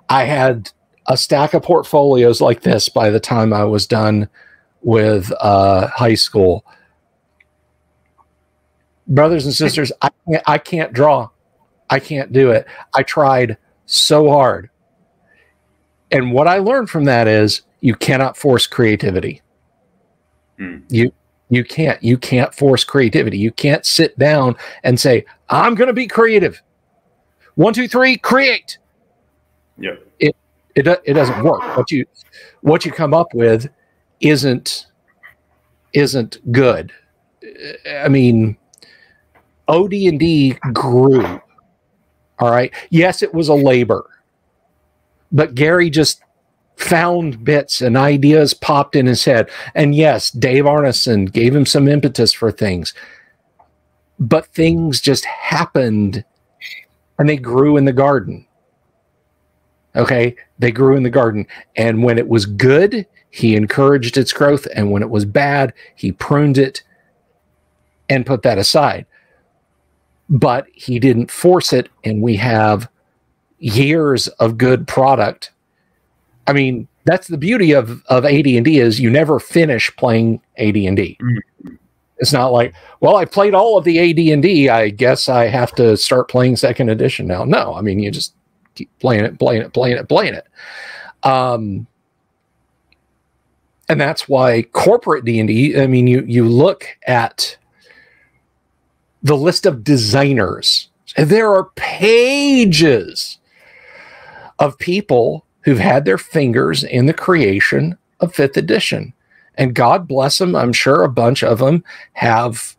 I had a stack of portfolios like this by the time I was done with high school. Brothers and sisters, I can't draw. I can't do it. I tried so hard. And what I learned from that is you cannot force creativity. Mm. You can't force creativity. You can't sit down and say, I'm going to be creative. 1, 2, 3, create. Yeah. It doesn't work. What you come up with isn't good. I mean, OD&D grew. All right. Yes, it was a labor, but Gary just found bits and ideas popped in his head. And yes, Dave Arneson gave him some impetus for things, but things just happened and they grew in the garden. Okay. They grew in the garden. And when it was good, he encouraged its growth. And when it was bad, he pruned it and put that aside. But he didn't force it. And we have years of good product. I mean, that's the beauty of AD&D is you never finish playing AD&D. Mm-hmm. It's not like, well, I played all of the AD&D. I guess I have to start playing second edition now. No, I mean, you just keep playing it. And that's why corporate D&D, I mean, you look at the list of designers, and there are pages of people who've had their fingers in the creation of 5th edition. And God bless them, I'm sure a bunch of them have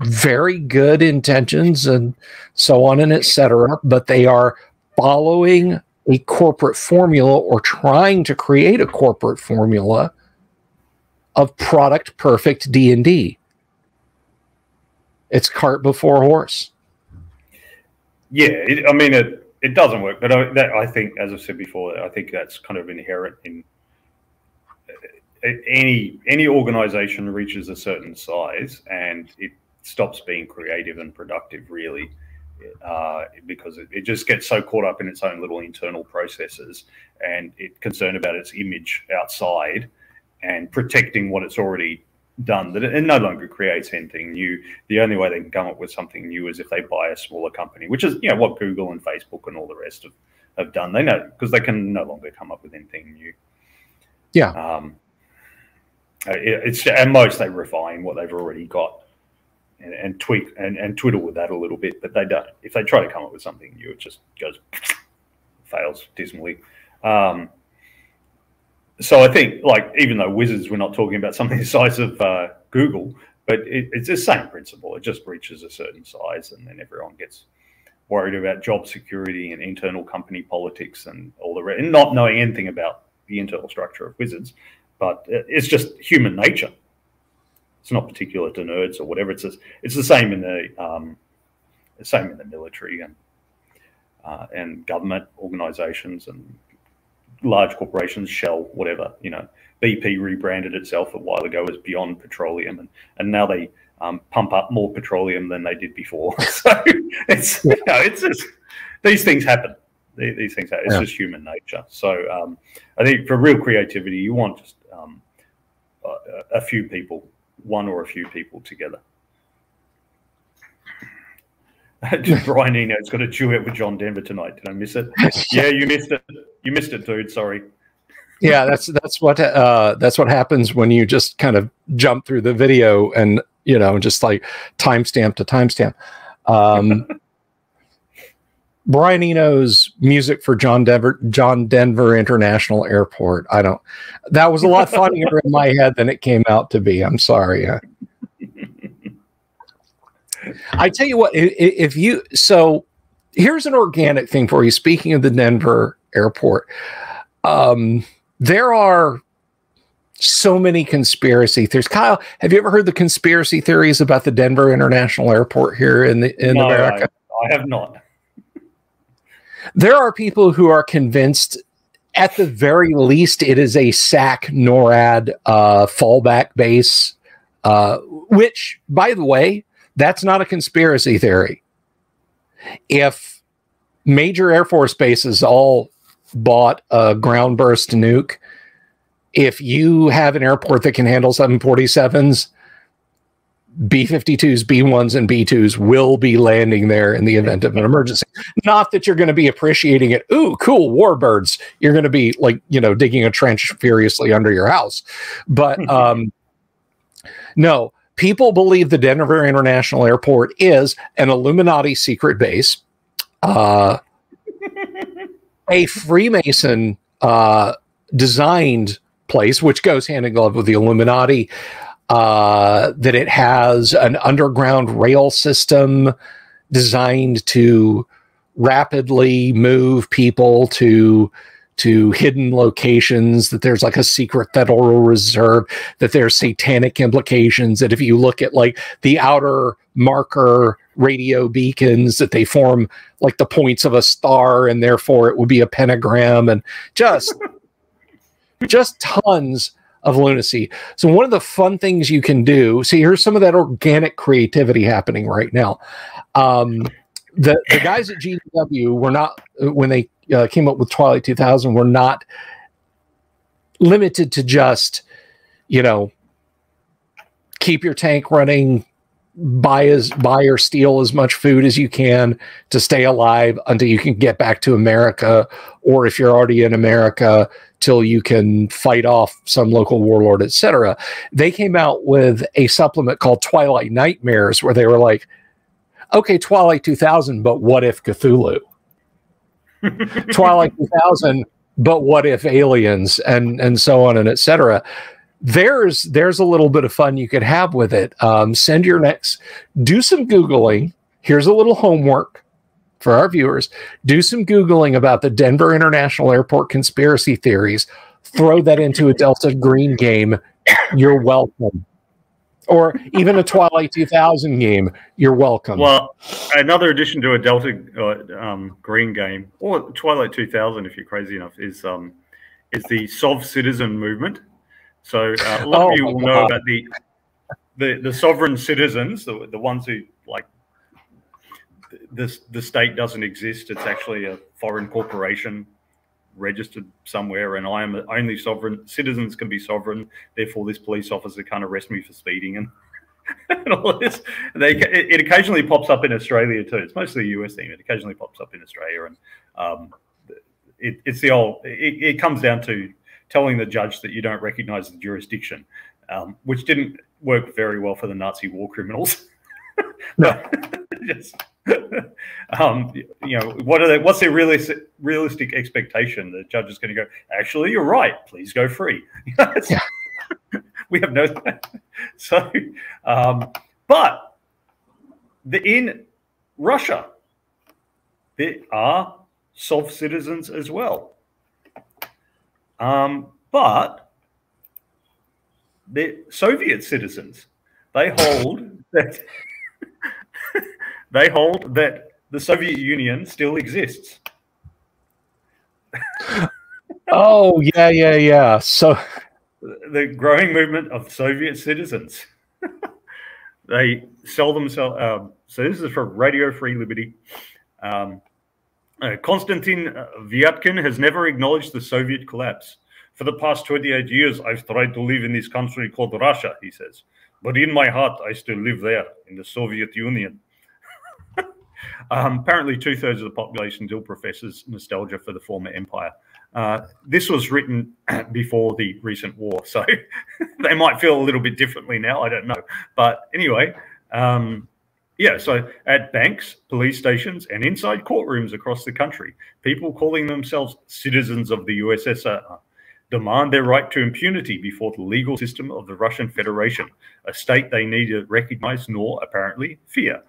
very good intentions and so on and etc. But they are following a corporate formula or trying to create a corporate formula of product perfect D&D. It's cart before horse. Yeah, I mean, it doesn't work. But I think, as I've said before, I think that's kind of inherent in any organization reaches a certain size and it stops being creative and productive, really. Because it just gets so caught up in its own little internal processes and it's concerned about its image outside and protecting what it's already done, that it no longer creates anything new. The only way they can come up with something new is if they buy a smaller company, which is, you know, what Google and Facebook and all the rest have done. They know because they can no longer come up with anything new. Yeah. It's at most they refine what they've already got and tweak and twiddle with that a little bit, but they don't. If they try to come up with something new, it just goes fails dismally. So I think, like, even though Wizards, we're not talking about something the size of Google, but it's the same principle. It just reaches a certain size, and then everyone gets worried about job security and internal company politics and all the rest, and not knowing anything about the internal structure of Wizards. But it's just human nature. It's not particular to nerds or whatever. It's the same in the same in the military and government organizations and large corporations, Shell, whatever, you know. BP rebranded itself a while ago as Beyond Petroleum, and now they pump up more petroleum than they did before. So it's, you know, it's just, these things happen. These things happen. It's just human nature. So I think for real creativity, you want just a few people, one or a few people together. Brian Eno's got a duet with John Denver tonight. Did I miss it? Yeah, you missed it. You missed it, dude. Sorry. Yeah, that's what happens when you just kind of jump through the video and, you know, just like timestamp to timestamp. Brian Eno's music for John Denver International Airport. That was a lot funnier in my head than it came out to be. I'm sorry. I tell you what, so here's an organic thing for you. Speaking of the Denver airport, there are so many conspiracy theories. Kyle, have you ever heard the conspiracy theories about the Denver International Airport here in America? I have not. There are people who are convinced, at the very least, it is a SAC NORAD fallback base, which, by the way, that's not a conspiracy theory. If major Air Force bases all bought a ground burst nuke, if you have an airport that can handle 747s, B-52s, B-1s, and B-2s will be landing there in the event of an emergency. Not that you're going to be appreciating it. Ooh, cool, warbirds. You're going to be, like, you know, digging a trench furiously under your house. But no, people believe the Denver International Airport is an Illuminati secret base, a Freemason designed place, which goes hand in glove with the Illuminati, that it has an underground rail system designed to rapidly move people to hidden locations, that there's like a secret Federal Reserve, that there's satanic implications, that if you look at like the outer marker radio beacons, that they form like the points of a star, and therefore it would be a pentagram, and just tons of lunacy. So one of the fun things you can do, see, here's some of that organic creativity happening right now. The guys at GDW were not, when they came up with Twilight 2000, were not limited to just, you know, keep your tank running, buy or steal as much food as you can to stay alive until you can get back to America, or if you're already in America, till you can fight off some local warlord, etc. They came out with a supplement called Twilight Nightmares, where they were like, okay, Twilight 2000, but what if Cthulhu? Twilight 2000, but what if aliens, and so on, and etc. There's a little bit of fun you could have with it. Send your next, do some Googling. Here's a little homework for our viewers. Do some Googling about the Denver International Airport conspiracy theories. Throw that into a Delta Green game. You're welcome. Or even a Twilight 2000 game. You're welcome. Well, another addition to a Delta Green game, or Twilight 2000 if you're crazy enough, is the Sov Citizen movement. So a lot of you will know about the sovereign citizens, the ones who, like, the state doesn't exist. It's actually a foreign corporation registered somewhere, and I am the only sovereign. Citizens can be sovereign. Therefore, this police officer can't arrest me for speeding and all this. It occasionally pops up in Australia too. It's mostly a US thing. It occasionally pops up in Australia, and it's the old. It comes down to telling the judge that you don't recognize the jurisdiction, which didn't work very well for the Nazi war criminals. No. Just, you know, what's their realistic expectation? The judge is going to go, actually, you're right. Please go free. Yeah. We have no... So, but in Russia, there are Sov citizens as well. But they're Soviet citizens. They hold that they hold that the Soviet Union still exists. Oh yeah, yeah, yeah. So the growing movement of Soviet citizens. They sell themselves. So this is for Radio Free Liberty. Konstantin Vyatkin has never acknowledged the Soviet collapse. For the past 28 years, I've tried to live in this country called Russia, he says. But in my heart, I still live there, in the Soviet Union. Apparently, 2/3 of the population still professes nostalgia for the former empire. This was written before the recent war, so they might feel a little bit differently now, I don't know. But anyway... yeah, so at banks, police stations, and inside courtrooms across the country, people calling themselves citizens of the USSR demand their right to impunity before the legal system of the Russian Federation, a state they neither recognize nor, apparently, fear.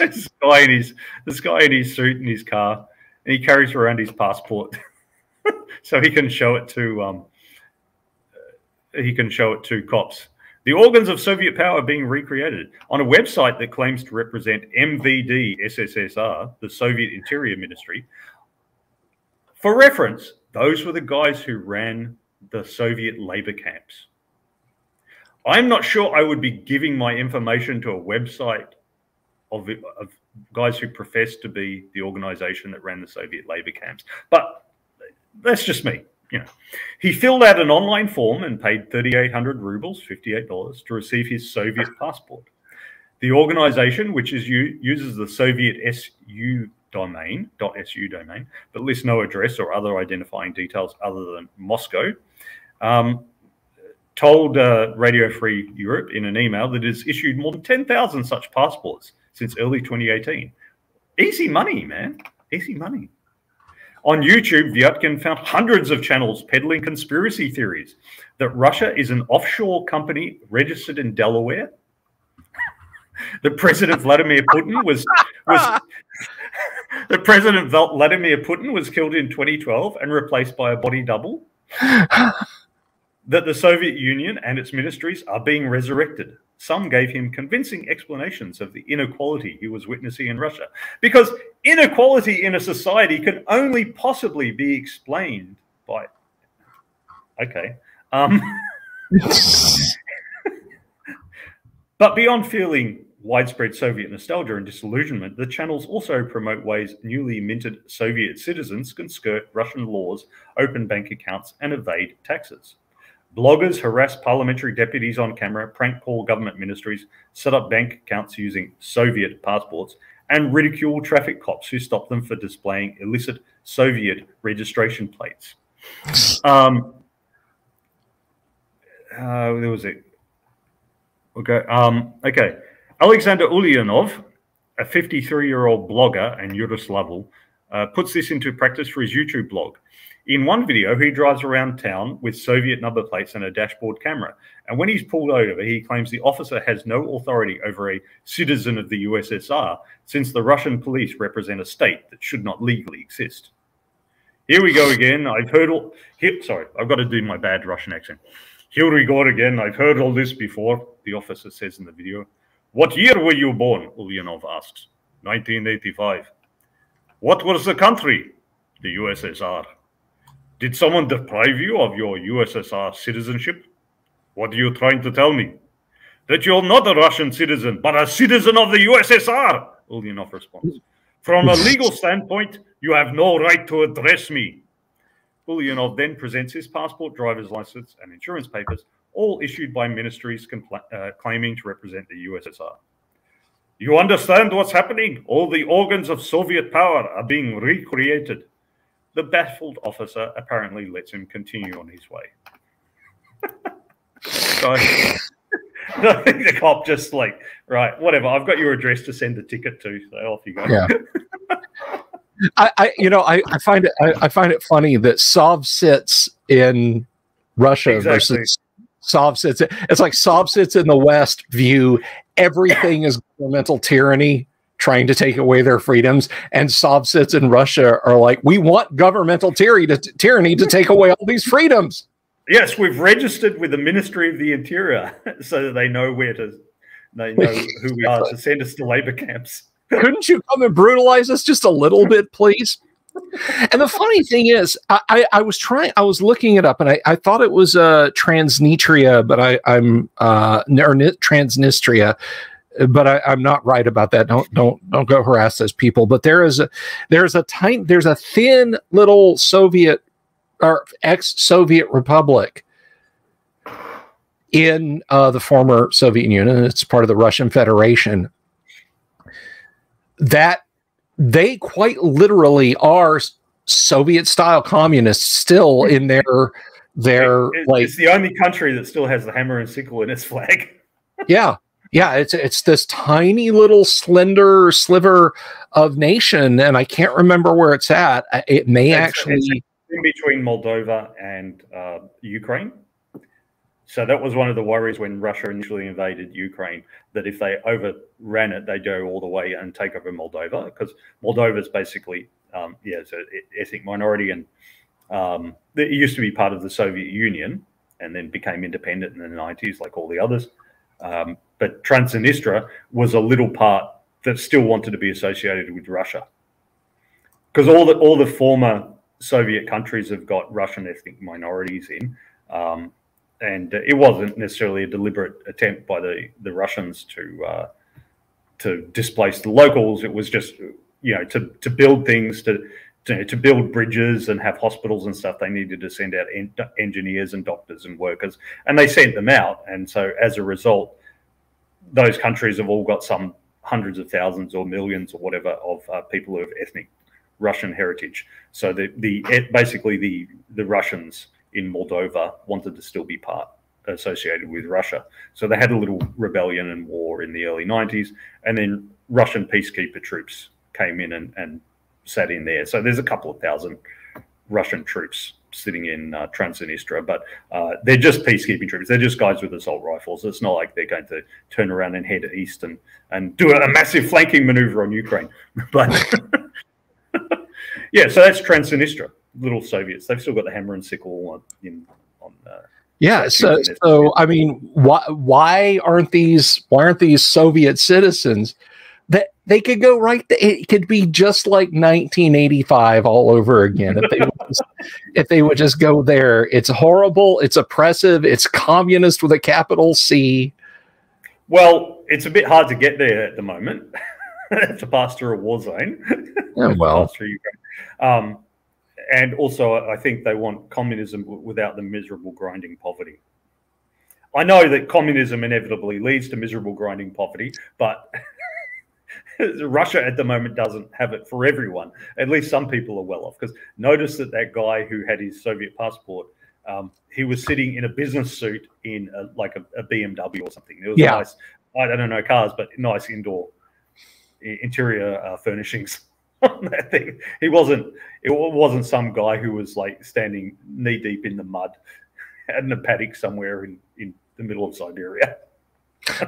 This guy in his suit and his car, and he carries around his passport so he can show it to cops. The organs of Soviet power being recreated on a website that claims to represent MVD SSSR, the Soviet Interior Ministry. For reference, those were the guys who ran the Soviet labor camps. I'm not sure I would be giving my information to a website of guys who profess to be the organization that ran the Soviet labor camps. But that's just me. you know. He filled out an online form and paid 3,800 rubles, $58, to receive his Soviet passport. The organization, which uses the Soviet .su domain, but lists no address or other identifying details other than Moscow, told Radio Free Europe in an email that it has issued more than 10,000 such passports since early 2018. Easy money, man. Easy money. On YouTube, Vyatkin found hundreds of channels peddling conspiracy theories that Russia is an offshore company registered in Delaware, that President Vladimir Putin was killed in 2012 and replaced by a body double, that the Soviet Union and its ministries are being resurrected. Some gave him convincing explanations of the inequality he was witnessing in Russia, because inequality in a society can only possibly be explained by... Okay. But beyond feeling widespread Soviet nostalgia and disillusionment, the channels also promote ways newly minted Soviet citizens can skirt Russian laws, open bank accounts, and evade taxes. Bloggers harass parliamentary deputies on camera, prank call government ministries, set up bank accounts using Soviet passports, and ridicule traffic cops who stop them for displaying illicit Soviet registration plates. Okay. Alexander Ulyanov, a 53-year-old blogger and Yaroslavl, puts this into practice for his YouTube blog. In one video, he drives around town with Soviet number plates and a dashboard camera. And when he's pulled over, he claims the officer has no authority over a citizen of the USSR, since the Russian police represent a state that should not legally exist. Here we go again. Sorry, I've got to do my bad Russian accent. Here we go again. I've heard all this before, the officer says in the video. What year were you born? Ulyanov asks. 1985. What was the country? The USSR. Did someone deprive you of your USSR citizenship? What are you trying to tell me? That you're not a Russian citizen, but a citizen of the USSR, Ulyanov responds. From a legal standpoint, you have no right to address me. Ulyanov then presents his passport, driver's license, and insurance papers, all issued by ministries claiming to represent the USSR. You understand what's happening? All the organs of Soviet power are being recreated. The baffled officer apparently lets him continue on his way. So I think the cop just like, right, whatever. I've got your address to send the ticket to, so off you go. Yeah. I find it funny that Sov sits in Russia versus Sov sits. It's like Sov sits in the West view everything as governmental tyranny, trying to take away their freedoms, and Sovsets in Russia are like, we want governmental tyranny to take away all these freedoms. Yes, we've registered with the Ministry of the Interior so that they know who we are, to send us to labor camps. Couldn't you come and brutalize us just a little bit, please? And the funny thing is, I was looking it up, and I thought it was Transnistria, but Transnistria. But I'm not right about that. Don't go harass those people. But there's a thin little Soviet or ex-Soviet republic in the former Soviet Union. It's part of the Russian Federation. That they quite literally are Soviet-style communists still in their like. It's the only country that still has the hammer and sickle in its flag. Yeah. Yeah, it's this tiny little slender sliver of nation, and I can't remember where it's at. It may actually in between Moldova and Ukraine. So that was one of the worries when Russia initially invaded Ukraine, that if they overran it, they'd go all the way and take over Moldova, because Moldova is basically it's an ethnic minority, and it used to be part of the Soviet Union and then became independent in the 90s, like all the others. But Transnistria was a little part that still wanted to be associated with Russia, because all the former Soviet countries have got Russian ethnic minorities in, and it wasn't necessarily a deliberate attempt by the Russians to displace the locals. It was just to build things to to build bridges and have hospitals and stuff, they needed to send out engineers and doctors and workers, and they sent them out. And so as a result, those countries have all got some hundreds of thousands or millions or whatever of people of ethnic Russian heritage. So basically the Russians in Moldova wanted to still be associated with Russia. So they had a little rebellion and war in the early 90s, and then Russian peacekeeper troops came in and sat in there. So there's a couple of thousand Russian troops sitting in Transnistria, but they're just peacekeeping troops. They're just guys with assault rifles. It's not like they're going to turn around and head east and do a massive flanking maneuver on Ukraine. But yeah, so that's Transnistria, little Soviets. They've still got the hammer and sickle So I mean, why aren't these Soviet citizens that they could go right to, it could be just like 1985 all over again if they would just, if they would just go there. It's horrible, it's oppressive, it's communist with a capital C. Well, it's a bit hard to get there at the moment. It's a pass through a war zone. Yeah, well, and also I think they want communism without the miserable grinding poverty. I know that communism inevitably leads to miserable grinding poverty, but Russia at the moment doesn't have it for everyone. At least some people are well off, because notice that guy who had his Soviet passport, he was sitting in a business suit in a BMW or something. It was nice, I don't know cars, but nice indoor interior furnishings on that thing. It wasn't some guy who was like standing knee deep in the mud in a paddock somewhere in the middle of Siberia.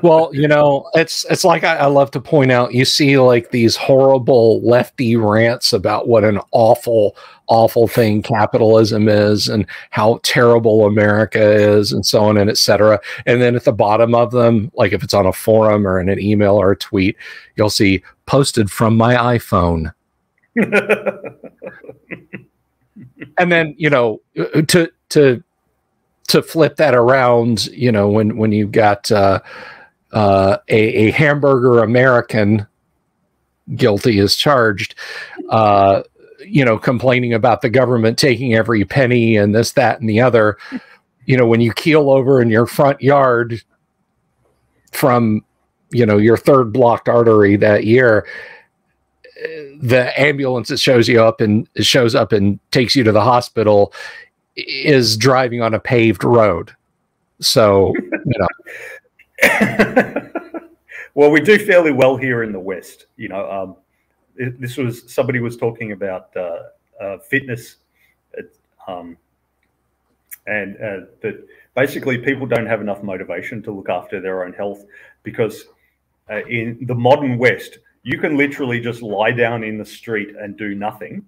Well, you know, it's like I love to point out, you see like these horrible lefty rants about what an awful, awful thing capitalism is and how terrible America is and so on and et cetera. And then at the bottom of them, like if it's on a forum or in an email or a tweet, you'll see posted from my iPhone. And then, you know, to flip that around, you know, when you've got a hamburger American guilty as charged, you know, complaining about the government taking every penny and this, that, and the other, you know, when you keel over in your front yard from, you know, your third blocked artery that year, the ambulance that shows up and takes you to the hospital is driving on a paved road. So, you know. Well, we do fairly well here in the West. You know, this was, somebody was talking about fitness, and that basically people don't have enough motivation to look after their own health, because in the modern West, you can literally just lie down in the street and do nothing,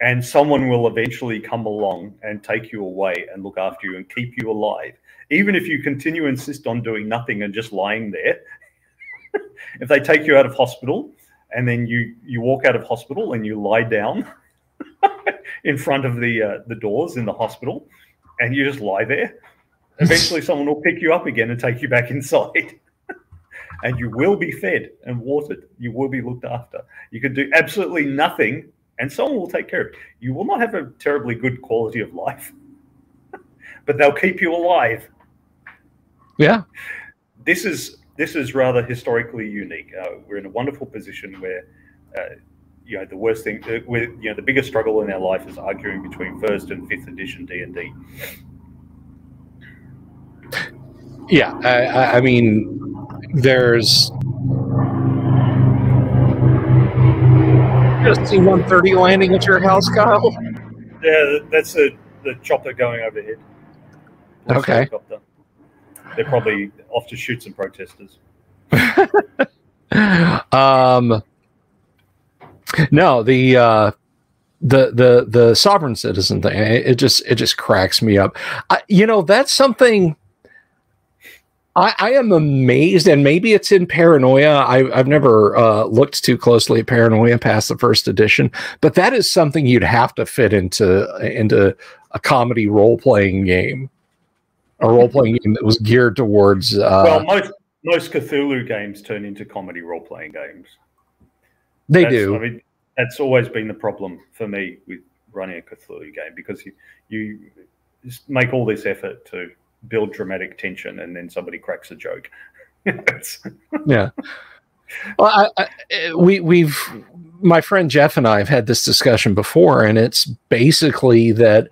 and someone will eventually come along and take you away and look after you and keep you alive. Even if you continue to insist on doing nothing and just lying there, if they take you out of hospital and then you walk out of hospital and you lie down in front of the doors in the hospital and you just lie there, eventually someone will pick you up again and take you back inside. And you will be fed and watered. You will be looked after. You can do absolutely nothing, and someone will take care of it. You will not have a terribly good quality of life, but they'll keep you alive. Yeah. This is rather historically unique. We're in a wonderful position where, you know, the worst thing, you know, the biggest struggle in our life is arguing between 1st and 5th edition D&D. Yeah, I mean, there's... C-130 landing at your house, Kyle? Yeah, that's the chopper going overhead. Okay. Helicopter. They're probably off to shoot some protesters. No, the sovereign citizen thing, it just cracks me up. You know, that's something I am amazed, and maybe it's in paranoia. I've never looked too closely at paranoia past the 1st edition, but that is something you'd have to fit into a comedy role-playing game, a role-playing game that was geared towards... well, most Cthulhu games turn into comedy role-playing games. They do. I mean, That's always been the problem for me with running a Cthulhu game, because you make all this effort to build dramatic tension and then somebody cracks a joke. Yeah. Well, we've my friend Jeff and I have had this discussion before, and it's basically that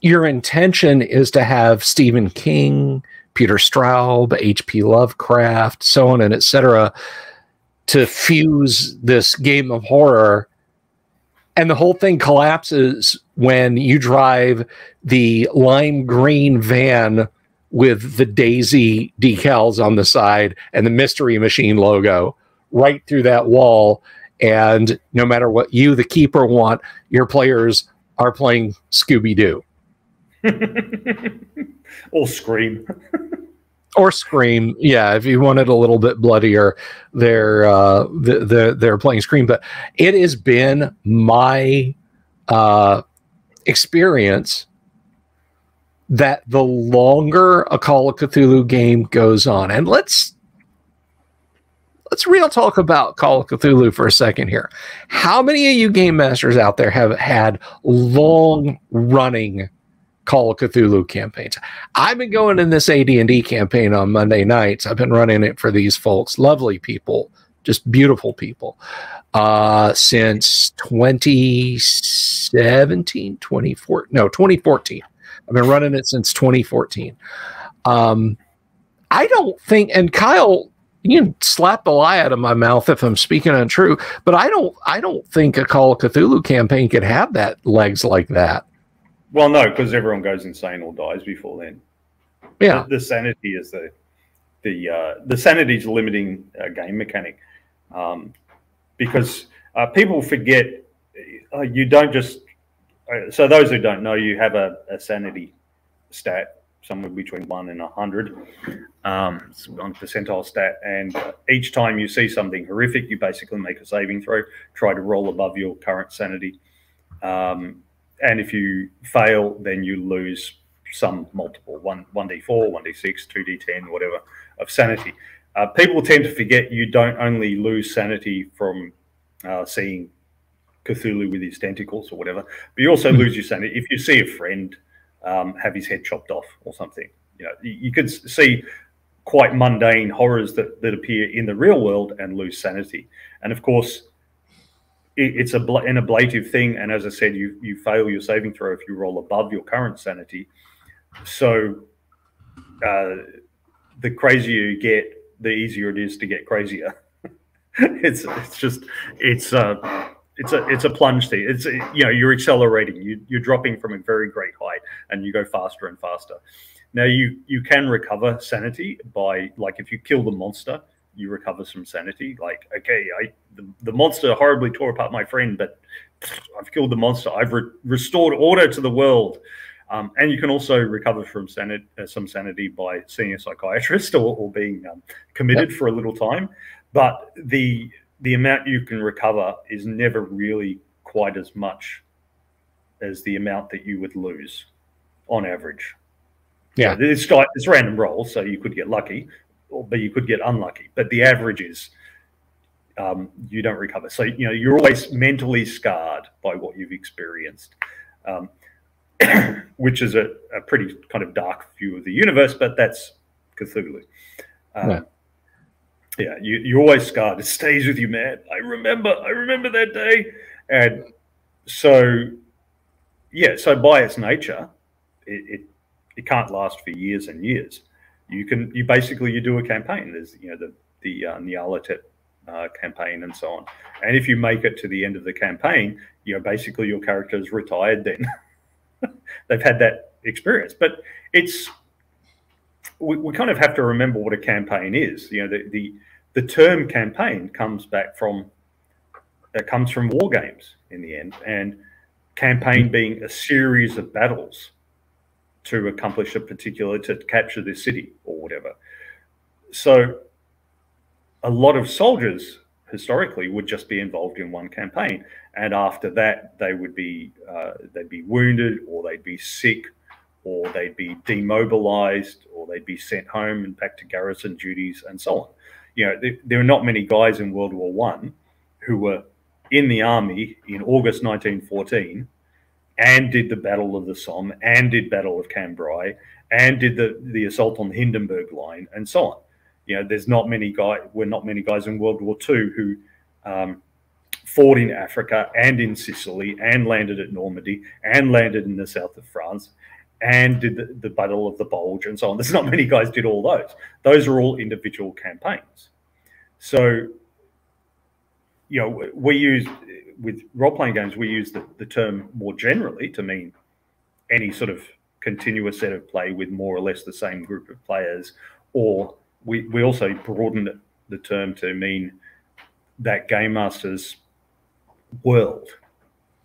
your intention is to have Stephen King, Peter Straub, H.P. Lovecraft, so on and et cetera, to fuse this game of horror, and the whole thing collapses when you drive the lime green van with the daisy decals on the side and the Mystery Machine logo right through that wall. And no matter what you, the keeper, want, your players are playing Scooby-Doo. Or Scream. Or Scream. Yeah, if you want it a little bit bloodier, they're playing Scream. But it has been my experience that the longer a Call of Cthulhu game goes on, and let's real talk about Call of Cthulhu for a second here. How many of you game masters out there have had long-running Call of Cthulhu campaigns? I've been going in this AD&D campaign on Monday nights. I've been running it for these folks, lovely people, just beautiful people, since 2014. I've been running it since 2014. I don't think, and Kyle, you can slap the lie out of my mouth if I'm speaking untrue, but I don't think a Call of Cthulhu campaign could have that legs like that. Well, no, because everyone goes insane or dies before then. Yeah, the sanity is the sanity's limiting game mechanic, because people forget you don't just. So those who don't know, you have a sanity stat somewhere between 1 and 100, on percentile stat, and each time you see something horrific, you basically make a saving throw, try to roll above your current sanity, and if you fail, then you lose some multiple, 1d4, 1d6, 2d10, whatever, of sanity. People tend to forget you don't only lose sanity from seeing Cthulhu with his tentacles or whatever, but you also lose your sanity if you see a friend have his head chopped off or something. You know, you could see quite mundane horrors that appear in the real world and lose sanity. And of course, it's an ablative thing. And as I said, you fail your saving throw if you roll above your current sanity. So the crazier you get, the easier it is to get crazier. It's a plunge thing. It's, you know, you're accelerating. You're dropping from a very great height, and you go faster and faster. Now you can recover sanity by, like, if you kill the monster, you recover some sanity. Like, okay, the monster horribly tore apart my friend, but I've killed the monster. I've restored order to the world, and you can also recover from some sanity by seeing a psychiatrist or being committed for a little time. But the amount you can recover is never really quite as much as the amount that you would lose on average. Yeah. So it's random rolls, so you could get lucky, but you could get unlucky. But the average is you don't recover. So, you know, you're always mentally scarred by what you've experienced, which is a pretty kind of dark view of the universe, but that's Cthulhu. Right. Yeah, you're always scarred. It stays with you, man. I remember that day. And so, yeah, so by its nature, it can't last for years and years. You do a campaign. There's, you know, the Nyarlathotep campaign and so on. And if you make it to the end of the campaign, you know, basically your character's retired then. They've had that experience. But it's... We kind of have to remember what a campaign is. You know, the term campaign comes from war games in the end, and campaign being a series of battles to accomplish to capture this city or whatever. So a lot of soldiers historically would just be involved in one campaign, and after that they would be they'd be wounded, or they'd be sick, or they'd be demobilized, or they'd be sent home and back to garrison duties and so on. You know, there are not many guys in World War I who were in the army in August 1914 and did the Battle of the Somme and did Battle of Cambrai and did the assault on the Hindenburg Line and so on. You know, there's not many guys, not many guys in World War II who fought in Africa and in Sicily and landed at Normandy and landed in the south of France and did the Battle of the Bulge and so on. There's not many guys did all those. Those are all individual campaigns. So, you know, we use, with role-playing games, we use the term more generally to mean any sort of continuous set of play with more or less the same group of players, or we also broaden the term to mean that game master's world,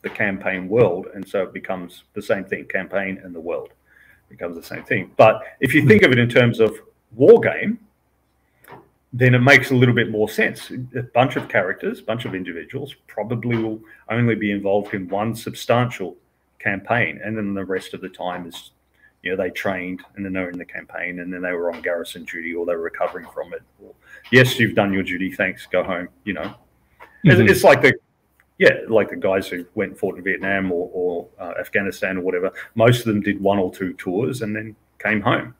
the campaign world, and so it becomes the same thing. Campaign and the world becomes the same thing. But if you think of it in terms of war game, then it makes a little bit more sense. A bunch of characters, a bunch of individuals probably will only be involved in one substantial campaign, and then the rest of the time is, you know, they trained and then they were in the campaign and then they were on garrison duty or they were recovering from it. Or, yes, you've done your duty, thanks, go home, you know. Mm-hmm. It's like the guys who went and fought in Vietnam or Afghanistan or whatever. Most of them did one or two tours and then came home.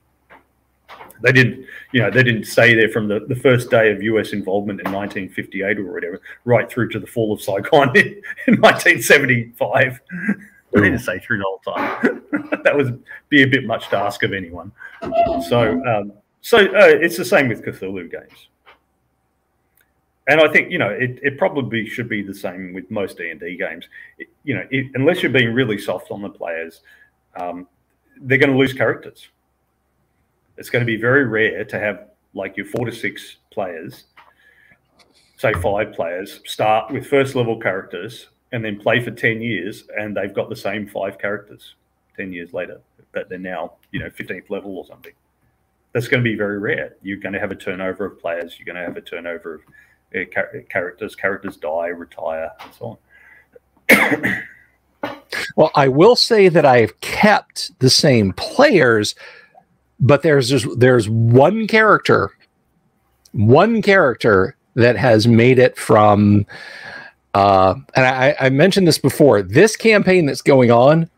They didn't, you know, they didn't stay there from the first day of U.S. involvement in 1958 or whatever, right through to the fall of Saigon in 1975. I didn't stay through the whole time. That would be a bit much to ask of anyone. So, it's the same with Cthulhu games. And I think, you know, it probably should be the same with most D&D games. Unless you're being really soft on the players, they're going to lose characters. It's going to be very rare to have, like, your 4 to 6 players, say 5 players, start with first-level characters and then play for 10 years and they've got the same 5 characters 10 years later, but they're now, you know, 15th level or something. That's going to be very rare. You're going to have a turnover of players. You're going to have a turnover of characters. Characters die, retire, and so on. Well, I will say that I've kept the same players, but there's one character that has made it from, and I mentioned this before, this campaign that's going on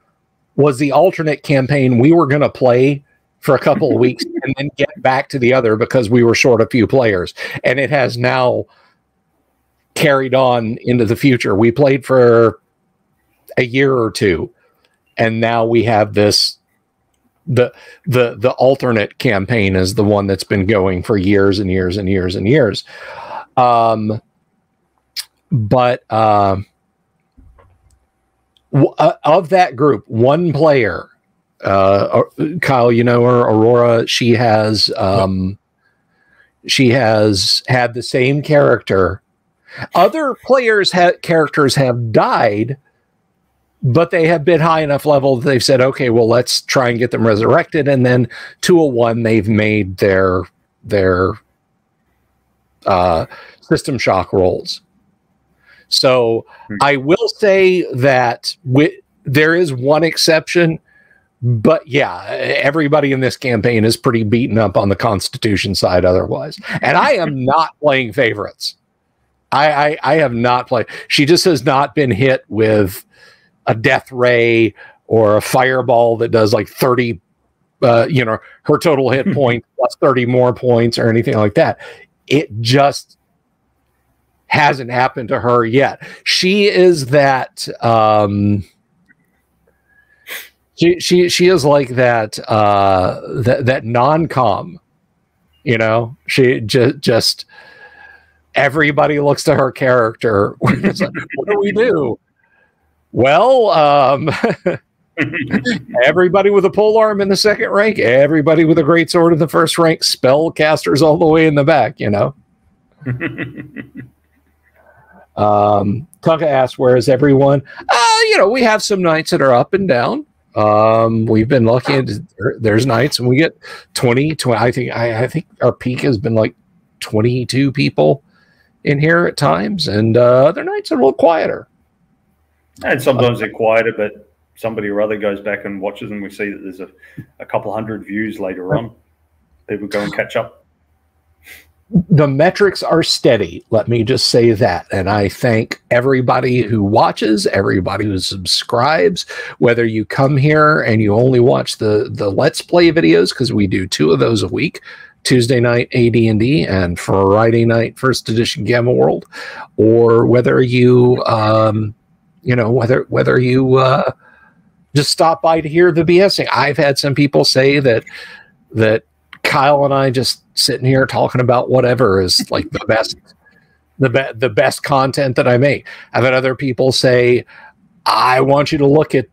was the alternate campaign we were going to play for a couple of weeks and then get back to the other because we were short a few players. And it has now carried on into the future. We played for a year or two, and now we have this. The alternate campaign is the one that's been going for years and years and years and years. Of that group, one player, Kyle, you know her, Aurora, she has had the same character. Other players' characters have died, but they have been high enough level that they've said, okay, well, let's try and get them resurrected. And then 201, they've made their system shock rolls. So I will say that there is one exception, but yeah, everybody in this campaign is pretty beaten up on the Constitution side otherwise. And I am not playing favorites. I have not played. She just has not been hit with a death ray or a fireball that does like 30, her total hit point plus 30 more points or anything like that. It just hasn't happened to her yet. She is that, she is like that, that non-com, you know, she just, everybody looks to her character. It's like, what do we do? Well, everybody with a pole arm in the second rank, everybody with a great sword in the first rank, spell casters all the way in the back, you know. Tonka asks, where is everyone? We have some nights that are up and down. We've been lucky. There's nights and we get 20. I think our peak has been like 22 people in here at times, and other nights are a little quieter. And sometimes they're quieter, but somebody or other goes back and watches, and we see that there's a couple hundred views later on. People go and catch up. The metrics are steady. Let me just say that. And I thank everybody who watches, everybody who subscribes, whether you come here and you only watch the Let's Play videos, because we do 2 of those a week, Tuesday night AD&D and Friday night First Edition Gamma World, or whether you, you know, whether you just stop by to hear the BSing. I've had some people say that Kyle and I just sitting here talking about whatever is like the best, the best content that I make. I've had other people say, I want you to look at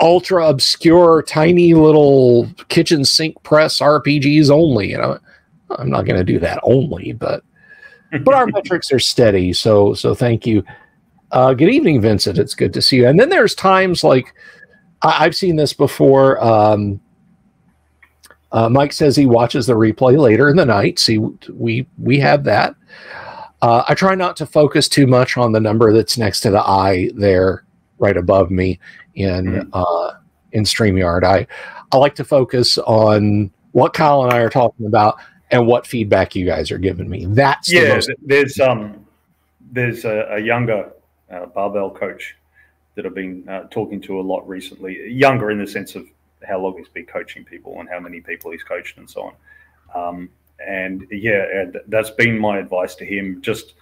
ultra obscure, tiny little kitchen sink press RPGs only. You know, I'm not going to do that only, but our metrics are steady. So thank you. Good evening, Vincent. It's good to see you. And then there's times like I've seen this before. Mike says he watches the replay later in the night. See, we have that. I try not to focus too much on the number that's next to the I there, right above me in StreamYard. I like to focus on what Kyle and I are talking about and what feedback you guys are giving me. That's yeah. There's a younger barbell coach that I've been talking to a lot recently. Younger in the sense of how long he's been coaching people and how many people he's coached and so on. And yeah, and that's been my advice to him, just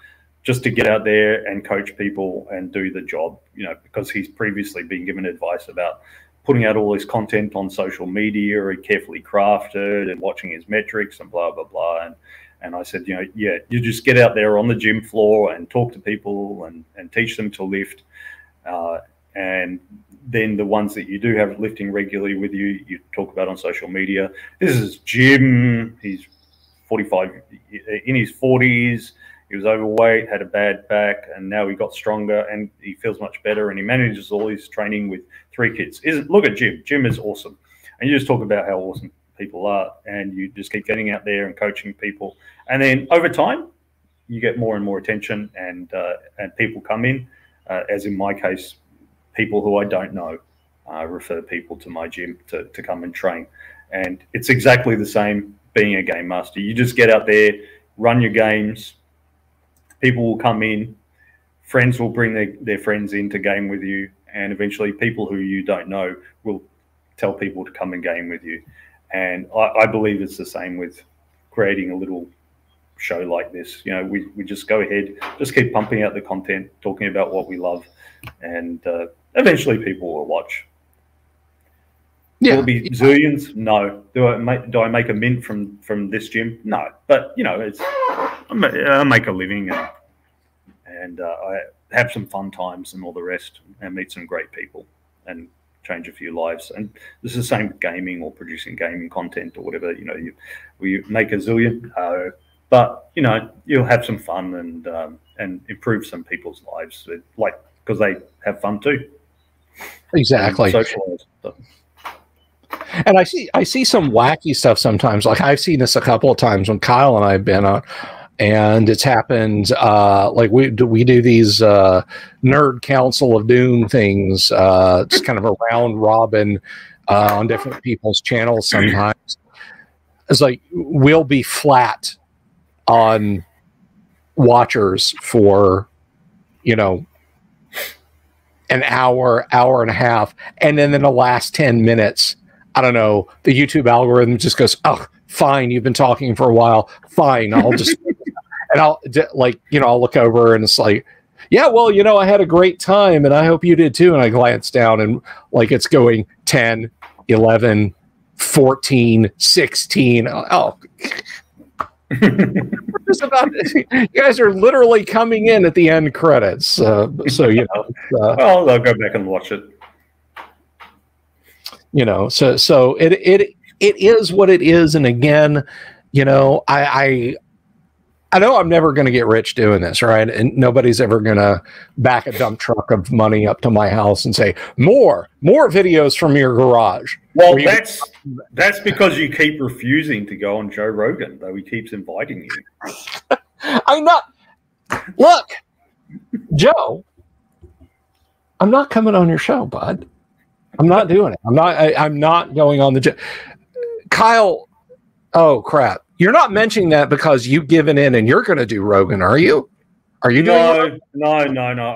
to get out there and coach people and do the job, you know, because he's previously been given advice about putting out all this content on social media and carefully crafted and watching his metrics and blah, blah, blah. And I said, you know, yeah, you just get out there on the gym floor and talk to people and teach them to lift. And then the ones that you do have lifting regularly with you, you talk about on social media. This is Jim. He's 45, in his 40s. He was overweight, had a bad back, and now he got stronger and he feels much better. And he manages all his training with 3 kids. Look at Jim. Jim is awesome. And you just talk about how awesome people are, and you just keep getting out there and coaching people. And then over time, you get more and more attention, and people come in, as in my case. People who I don't know refer people to my gym to come and train. And it's exactly the same being a game master. You just get out there, run your games. People will come in. Friends will bring their friends in to game with you. And eventually people who you don't know will tell people to come and game with you. And I believe it's the same with creating a little show like this. You know, we just go ahead, just keep pumping out the content, talking about what we love. And eventually people will watch. Yeah. Will it be zillions? No. Do I make a mint from this gym? No. But, you know, it's I make a living and I have some fun times and all the rest and meet some great people and change a few lives. And this is the same with gaming or producing gaming content or whatever. You know, will you make a zillion? No. But, you know, you'll have some fun and improve some people's lives. Like, because they have fun too. Exactly. And I see some wacky stuff sometimes. Like I've seen this a couple of times when Kyle and I've been on, and it's happened. Like we do these nerd Council of Doom things. It's kind of a round robin on different people's channels sometimes. It's like we'll be flat on watchers for, you know, an hour, hour and a half, and then in the last 10 minutes, I don't know, the YouTube algorithm just goes, oh, fine, you've been talking for a while, fine, I'll just, and I'll, like, you know, I'll look over, and it's like, yeah, well, you know, I had a great time, and I hope you did too, and I glance down, and, like, it's going 10, 11, 14, 16, oh, just about, you guys are literally coming in at the end credits, so you know. Well, I'll go back and watch it. You know, so it is what it is, and again, you know, I know I'm never going to get rich doing this, right? And nobody's ever going to back a dump truck of money up to my house and say more videos from your garage. Well, that's because you keep refusing to go on Joe Rogan, though he keeps inviting you. I'm not. Look, Joe, I'm not coming on your show, bud. I'm not doing it. I'm not going on the Kyle. Oh crap. You're not mentioning that because you've given in and you're going to do Rogan, are you? Are you doing? No. I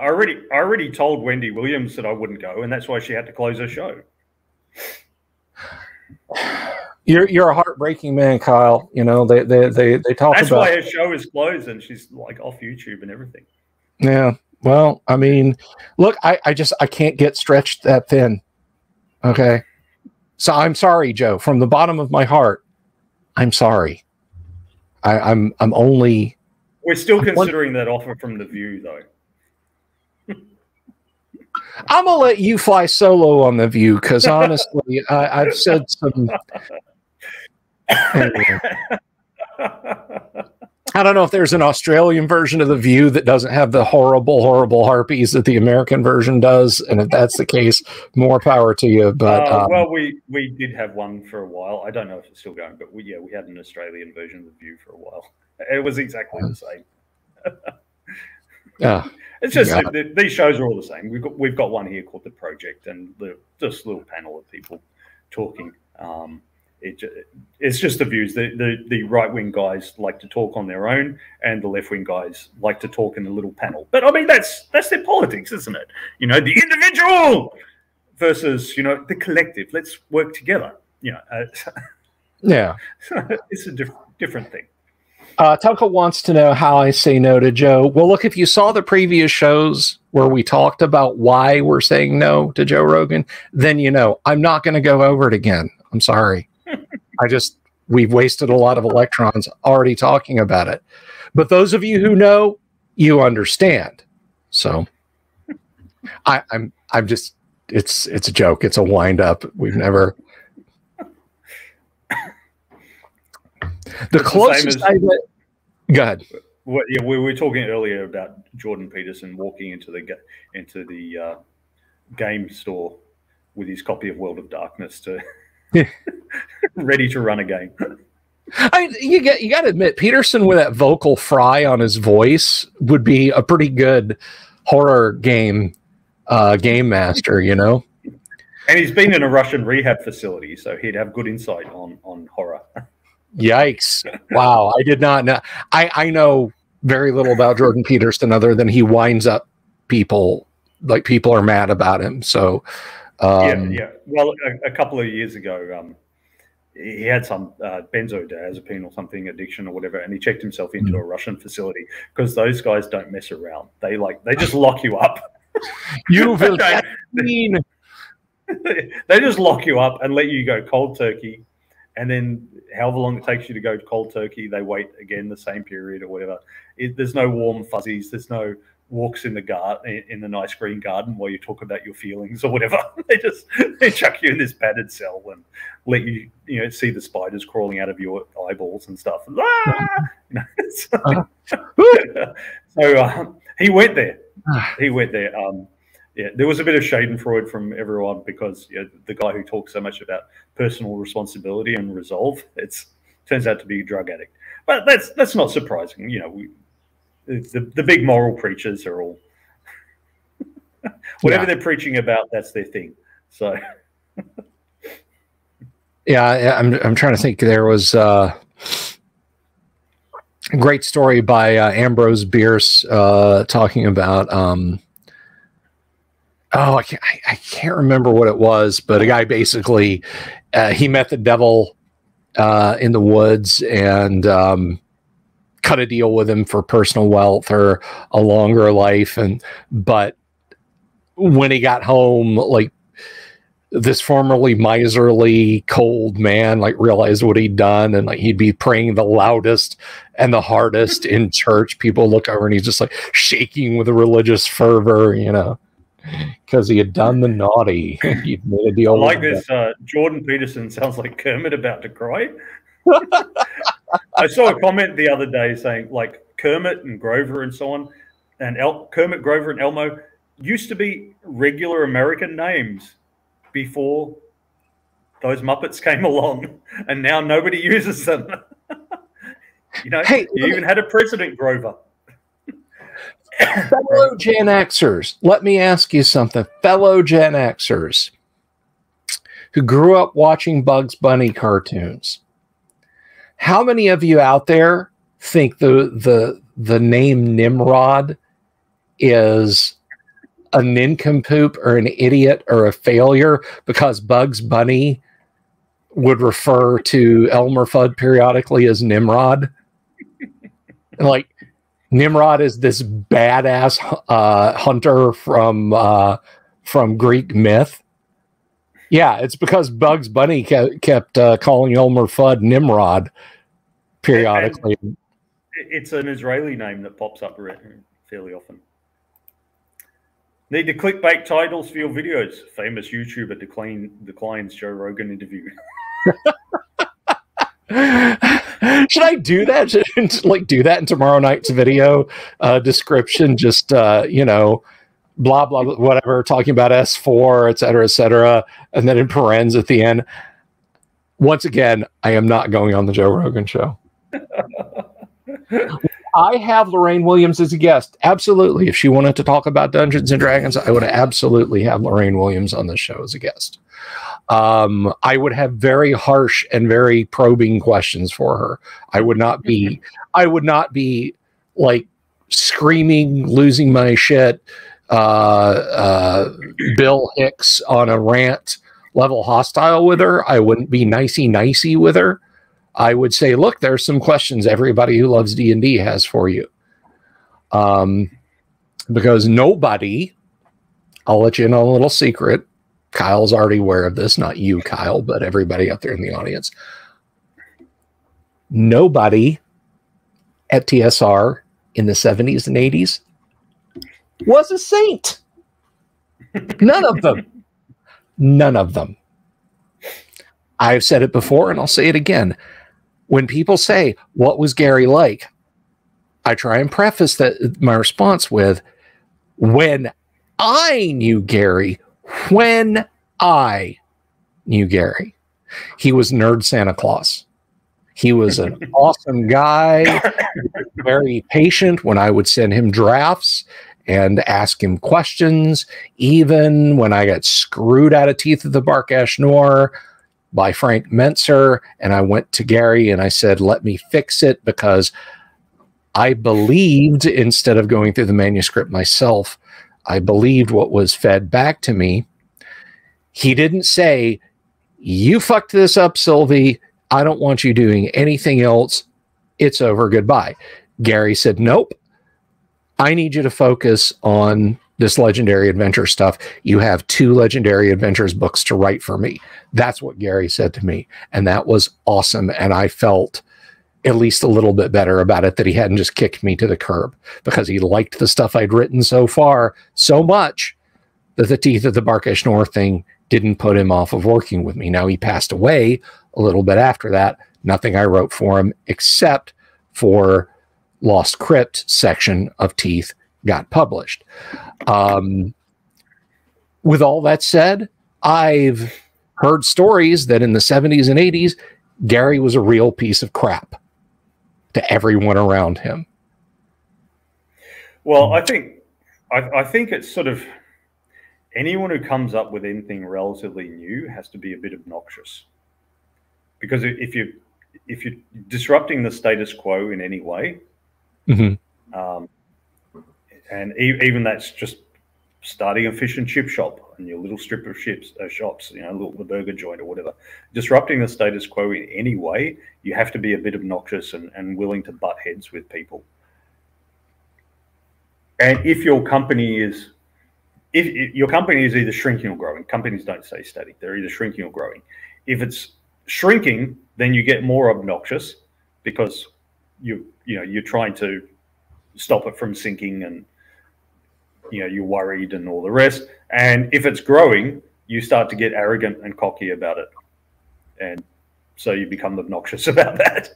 already told Wendy Williams that I wouldn't go, and that's why she had to close her show. You're a heartbreaking man, Kyle. You know they talk about. That's why her show is closed, and she's like off YouTube and everything. Yeah. Well, I mean, look, I just can't get stretched that thin. Okay. So I'm sorry, Joe, from the bottom of my heart. I'm sorry. I'm only. We're still considering that offer from The View, though. I'm gonna let you fly solo on The View because honestly, I've said some. Anyway. I don't know if there's an Australian version of The View that doesn't have the horrible, horrible harpies that the American version does. And if that's the case, more power to you. But well, we did have one for a while. I don't know if it's still going, but we had an Australian version of The View for a while. It was exactly the same. Yeah, it's just these shows are all the same. We've got one here called The Project, and this little panel of people talking. It's just the views. The right-wing guys like to talk on their own, and the left-wing guys like to talk in a little panel. But I mean, that's their politics, isn't it? You know, the individual versus the collective. Let's work together. You know, yeah, it's a different thing. Tucker wants to know how I say no to Joe. Well, look, if you saw the previous shows where we talked about why we're saying no to Joe Rogan, then I'm not going to go over it again. I'm sorry. We've wasted a lot of electrons already talking about it. But those of you who know, you understand. So I'm just, it's a joke. It's a wind up. We've never. The closest go ahead. We were talking earlier about Jordan Peterson walking into the game store with his copy of World of Darkness to ready to run a game. You got to admit, Peterson with that vocal fry on his voice would be a pretty good horror game game master, And he's been in a Russian rehab facility, so he'd have good insight on horror. Yikes. Wow. I did not know. I know very little about Jordan Peterson other than he winds up people, like people are mad about him. So, yeah. Well, a couple of years ago, he had some benzodiazepine or something addiction or whatever, and he checked himself into a Russian facility because those guys don't mess around. They just lock you up. They just lock you up and let you go cold turkey. And then however long it takes you to go cold turkey, they wait again the same period or whatever. There's no warm fuzzies. There's no walks in the garden, in the nice green garden while you talk about your feelings or whatever. They chuck you in this padded cell and let you, see the spiders crawling out of your eyeballs and stuff. So he went there. Yeah, there was a bit of schadenfreude from everyone because the guy who talks so much about personal responsibility and resolve, turns out to be a drug addict. But that's not surprising. The big moral preachers are all whatever they're preaching about, that's their thing. So yeah, I'm trying to think. There was a great story by Ambrose Bierce talking about. Oh, I can't remember what it was, but a guy basically, he met the devil in the woods and cut a deal with him for personal wealth or a longer life. But when he got home, this formerly miserly, cold man, realized what he'd done, and he'd be praying the loudest and the hardest in church. People look over and he's just shaking with a religious fervor, Because he had done the naughty. He'd made a deal. Like this, Jordan Peterson sounds like Kermit about to cry. I saw a comment the other day saying, Kermit and Grover and so on, and Kermit, Grover, and Elmo used to be regular American names before those Muppets came along, and now nobody uses them. Hey, you even had a President Grover. Fellow Gen Xers, let me ask you something. Fellow Gen Xers who grew up watching Bugs Bunny cartoons, How many of you out there think the name Nimrod is a nincompoop or an idiot or a failure because Bugs Bunny would refer to Elmer Fudd periodically as Nimrod? And like, Nimrod is this badass hunter from Greek myth. Yeah, it's because Bugs Bunny kept calling Elmer Fudd Nimrod periodically. And it's an Israeli name that pops up fairly often. Need the clickbait titles for your videos. Famous YouTuber declines Joe Rogan interview. Should I do that? Should, like, do that in tomorrow night's video description? Just, you know, blah, blah, blah, whatever, talking about S4, et cetera, and then in parens at the end. Once again, I am not going on the Joe Rogan show. I have Lorraine Williams as a guest. Absolutely. If she wanted to talk about Dungeons and Dragons, I would absolutely have Lorraine Williams on the show as a guest. I would have very harsh and very probing questions for her. I would not be like screaming, losing my shit, Bill Hicks on a rant level hostile with her. I wouldn't be nicey-nicey with her. I would say, look, there's some questions everybody who loves D&D has for you. Because nobody, I'll let you in on a little secret. Kyle's already aware of this. Not you, Kyle, but everybody out there in the audience. Nobody at TSR in the 70s and 80s was a saint. None of them. None of them. I've said it before, and I'll say it again. When people say, what was Gary like? I try and preface that my response with, when I knew Gary, he was nerd Santa Claus. He was an awesome guy, very patient when I would send him drafts and ask him questions. Even when I got screwed out of teeth at the Barkash Noor by Frank Mentzer, and I went to Gary and I said, let me fix it, because I believed, instead of going through the manuscript myself, I believed what was fed back to me. He didn't say, you fucked this up, Sylvie. I don't want you doing anything else. It's over. Goodbye. Gary said, nope. I need you to focus on this legendary adventure stuff. You have 2 legendary adventures books to write for me. That's what Gary said to me. And that was awesome. And I felt at least a little bit better about it, that he hadn't just kicked me to the curb, because he liked the stuff I'd written so far so much that the teeth of the Barkash Noor thing didn't put him off of working with me. Now, he passed away a little bit after that. Nothing I wrote for him except for Lost Crypt section of Teeth got published. With all that said, I've heard stories that in the 70s and 80s, Gary was a real piece of crap to everyone around him. Well, I think it's sort of, anyone who comes up with anything relatively new has to be a bit obnoxious, because if you're disrupting the status quo in any way, mm-hmm. And even that's just starting a fish and chip shop and your little strip of shops, you know, the burger joint or whatever, disrupting the status quo in any way, you have to be a bit obnoxious and willing to butt heads with people. And if your company is, if your company is either shrinking or growing, companies don't stay static, they're either shrinking or growing. If it's shrinking, then you get more obnoxious, because you're trying to stop it from sinking, and you know, you're worried and all the rest. And if it's growing, you start to get arrogant and cocky about it, and so you become obnoxious about that.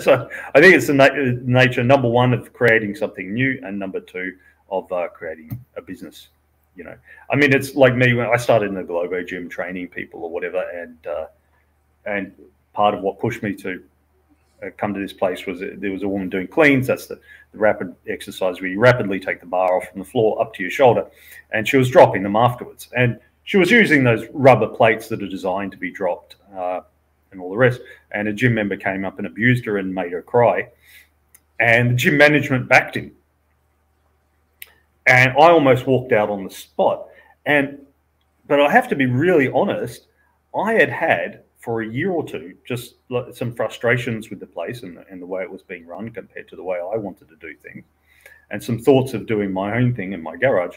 So I think it's the nature, number one, of creating something new, and number two, of creating a business. You know, I mean, it's like me when I started in the Globo Gym training people or whatever, and part of what pushed me to come to this place was there was a woman doing cleans. That's the rapid exercise where you rapidly take the bar off from the floor up to your shoulder, and she was dropping them afterwards, and she was using those rubber plates that are designed to be dropped and all the rest. And a gym member came up and abused her and made her cry. And the gym management backed him. And I almost walked out on the spot. But I have to be really honest, I had for a year or two just some frustrations with the place and the way it was being run compared to the way I wanted to do things, and some thoughts of doing my own thing in my garage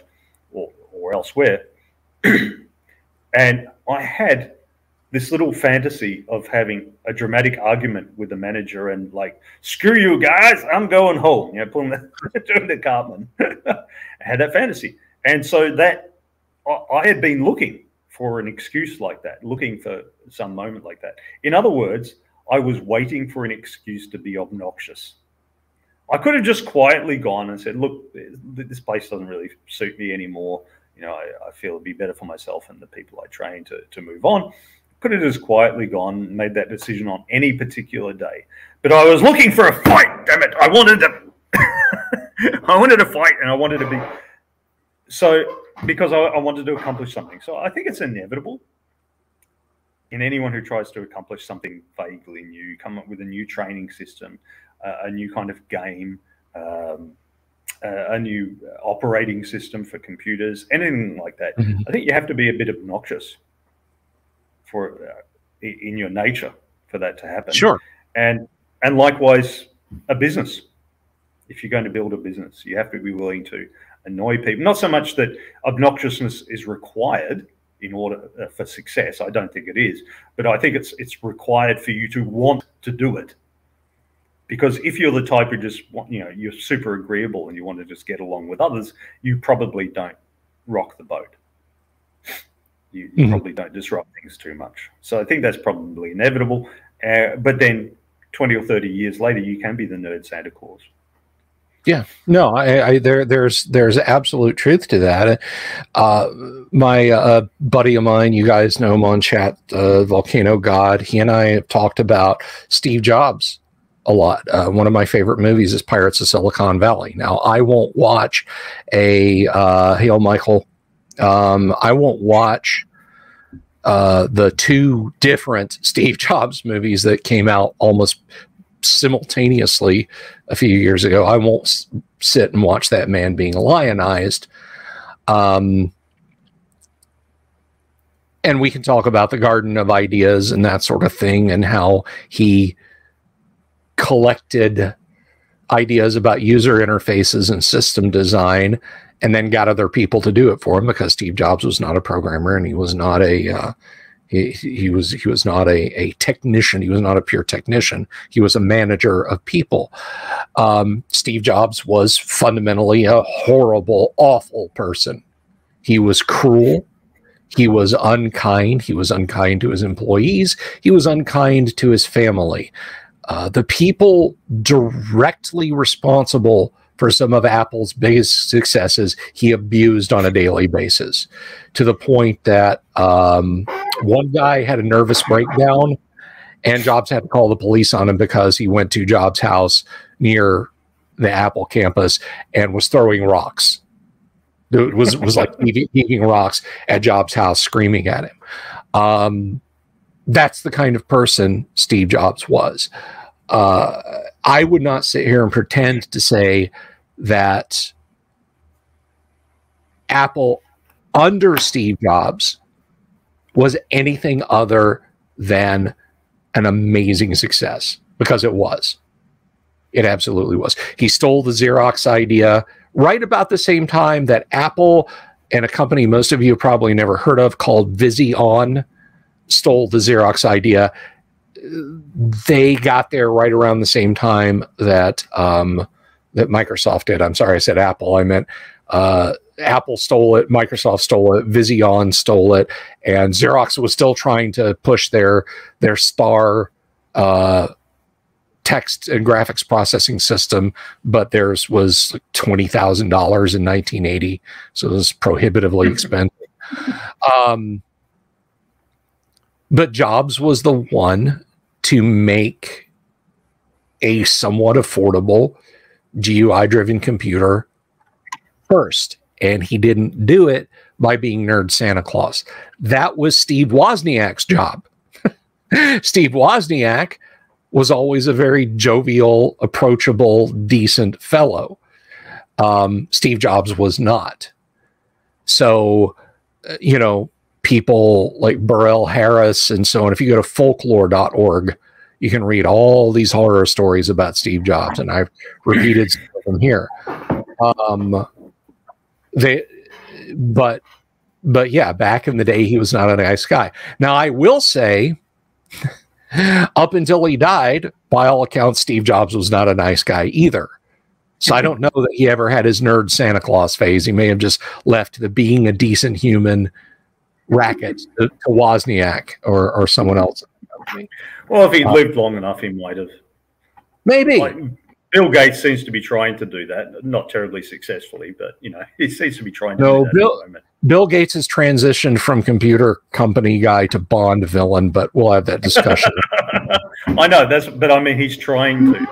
or elsewhere. And I had this little fantasy of having a dramatic argument with the manager and like, screw you guys, I'm going home. You know, pulling the, doing the Cartman. I had that fantasy. And so that I had been looking for an excuse like that, looking for some moment like that. In other words, I was waiting for an excuse to be obnoxious. I could have just quietly gone and said, look, this place doesn't really suit me anymore. You know, I feel it'd be better for myself and the people I train to move on. Could have just quietly gone, made that decision on any particular day. But I was looking for a fight, damn it. I wanted to, I wanted to fight and I wanted to be, so because I wanted to accomplish something. So I think it's inevitable in anyone who tries to accomplish something vaguely new, come up with a new training system, a new kind of game, a new operating system for computers, anything like that. Mm-hmm. I think you have to be a bit obnoxious for in your nature for that to happen. Sure. And likewise, a business. If you're going to build a business, you have to be willing to annoy people. Not so much that obnoxiousness is required in order for success. I don't think it is, but I think it's required for you to want to do it. Because if you're the type who just want, you know, you're super agreeable and you want to just get along with others, you probably don't rock the boat. You probably don't disrupt things too much. So I think that's probably inevitable. But then 20 or 30 years later, you can be the nerd Santa Claus. Yeah, no, there's absolute truth to that. My buddy of mine, you guys know him on chat, Volcano God, he and I have talked about Steve Jobs a lot. One of my favorite movies is Pirates of Silicon Valley. Now, I won't watch a Hail Michael. I won't watch the two different Steve Jobs movies that came out almost simultaneously a few years ago. I won't sit and watch that man being lionized. And we can talk about the Garden of Ideas and that sort of thing and how he collected ideas about user interfaces and system design and then got other people to do it for him, because Steve Jobs was not a programmer and he was not a he was not a technician. He was not a pure technician. He was a manager of people. Steve Jobs was fundamentally a horrible, awful person. He was cruel. He was unkind. He was unkind to his employees. He was unkind to his family. The people directly responsible for some of Apple's biggest successes, he abused on a daily basis, to the point that one guy had a nervous breakdown and Jobs had to call the police on him because he went to Jobs' house near the Apple campus and was throwing rocks. It was like heaving rocks at Jobs' house, screaming at him. That's the kind of person Steve Jobs was. I would not sit here and pretend to say that Apple under Steve Jobs was anything other than an amazing success, because it was. It absolutely was. He stole the Xerox idea right about the same time that Apple and a company most of you probably never heard of called Vision stole the Xerox idea. They got there right around the same time that that Microsoft did. I'm sorry, I said Apple. I meant Apple stole it, Microsoft stole it, Vision stole it, and Xerox was still trying to push their star text and graphics processing system, but theirs was like $20,000 in 1980, so it was prohibitively expensive. But Jobs was the one to make a somewhat affordable GUI-driven computer first. And he didn't do it by being nerd Santa Claus. That was Steve Wozniak's job. Steve Wozniak was always a very jovial, approachable, decent fellow. Steve Jobs was not. So, you know, people like Burrell Harris and so on. If you go to folklore.org, you can read all these horror stories about Steve Jobs, and I've repeated some of them here. But yeah, back in the day, he was not a nice guy. Now, I will say, up until he died, by all accounts, Steve Jobs was not a nice guy either. So I don't know that he ever had his nerd Santa Claus phase. He may have just left the being a decent human racket to Wozniak or someone else. Well, if he lived long enough, he might have. Maybe. Like, Bill Gates seems to be trying to do that, not terribly successfully, but, you know, he seems to be trying to do that at the moment. Bill Gates has transitioned from computer company guy to Bond villain, but we'll have that discussion. I know, that's, but I mean, he's trying to.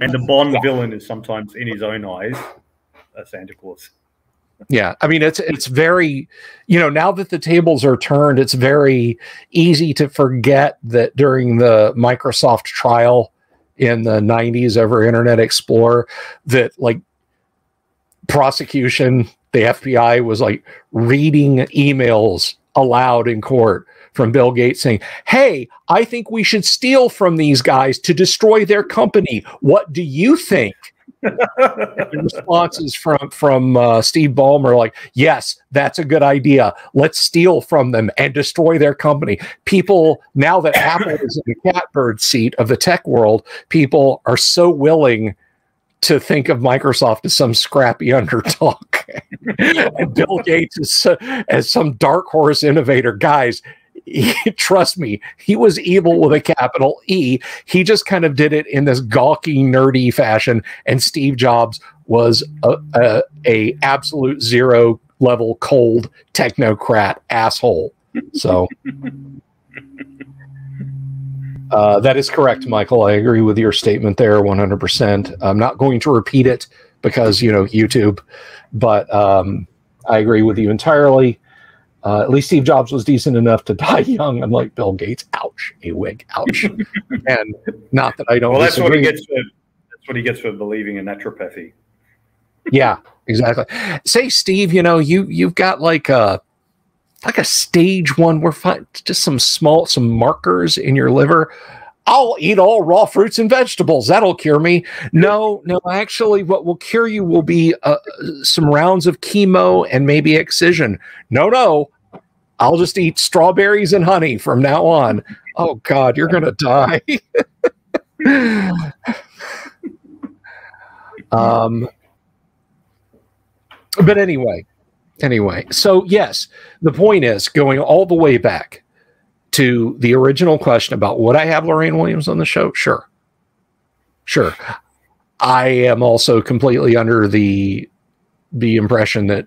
And the Bond villain is sometimes, in his own eyes, a Santa Claus. Yeah, I mean, it's very, you know, now that the tables are turned, it's very easy to forget that during the Microsoft trial in the 90s over Internet Explorer, that, like, prosecution, the FBI was, like, reading emails aloud in court from Bill Gates saying, hey, I think we should steal from these guys to destroy their company. What do you think? The responses from Steve Ballmer, like, yes, that's a good idea. Let's steal from them and destroy their company. People, now that Apple is in the catbird seat of the tech world, people are so willing to think of Microsoft as some scrappy underdog. And Bill Gates is as some dark horse innovator. Guys, trust me, he was evil with a capital E. He just kind of did it in this gawky, nerdy fashion, and Steve Jobs was a absolute zero level cold technocrat asshole. So that is correct, Michael. I agree with your statement there 100%. I'm not going to repeat it because, you know, YouTube, but I agree with you entirely. At least Steve Jobs was decent enough to die young, unlike Bill Gates. Ouch, a wig, ouch. And not that I don't. Well, that's what he gets for. That's what he gets for believing in naturopathy. Yeah, exactly. Say, Steve, you know, you've got like a stage one. We're fine. Just some markers in your liver. I'll eat all raw fruits and vegetables. That'll cure me. No, no, actually, what will cure you will be some rounds of chemo and maybe excision. No, no, I'll just eat strawberries and honey from now on. Oh, God, you're going to die. But anyway, so yes, the point is going all the way back to the original question about would I have Lorraine Williams on the show? Sure. Sure. I am also completely under the impression that,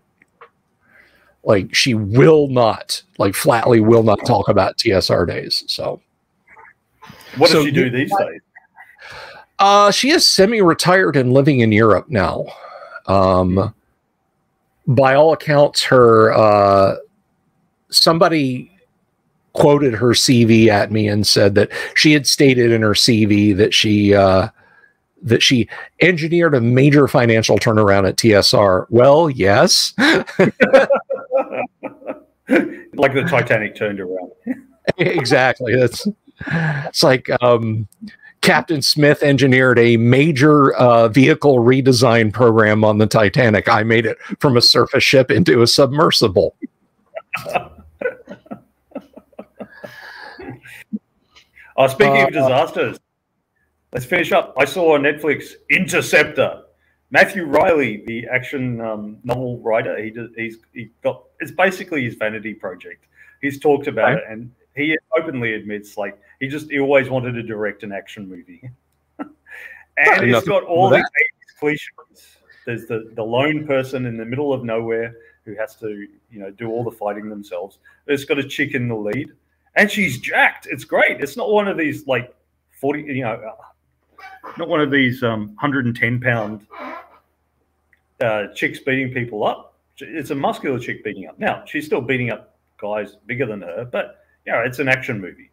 like, she will not, like, flatly will not talk about TSR days. So what does she do these days? She is semi-retired and living in Europe now. By all accounts, her somebody quoted her CV at me and said that she had stated in her CV that she engineered a major financial turnaround at TSR. Well, yes. Like the Titanic turned around. Exactly. It's like Captain Smith engineered a major vehicle redesign program on the Titanic. I made it from a surface ship into a submersible. Oh, speaking of disasters, let's finish up. I saw on Netflix Interceptor. Matthew Riley, the action novel writer, he got it's basically his vanity project. He's talked about it, and he openly admits, like, he always wanted to direct an action movie, and he's got all these cliches. There's the lone person in the middle of nowhere who has to, you know, do all the fighting themselves. It's got a chick in the lead. And she's jacked. It's great. It's not one of these, like, 40, you know, not one of these 110-pound chicks beating people up. It's a muscular chick beating up. Now, she's still beating up guys bigger than her, but, you know, it's an action movie.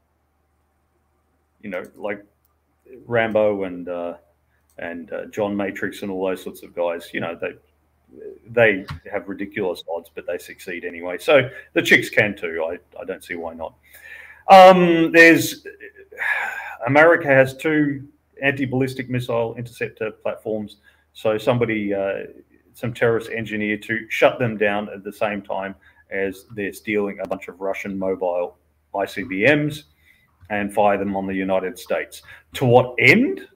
you know, like Rambo and John Matrix and all those sorts of guys, you know, they have ridiculous odds, but they succeed anyway. So the chicks can too. I don't see why not. America has two anti-ballistic missile interceptor platforms. So somebody, some terrorist engineer to shut them down at the same time as they're stealing a bunch of Russian mobile ICBMs and fire them on the United States. To what end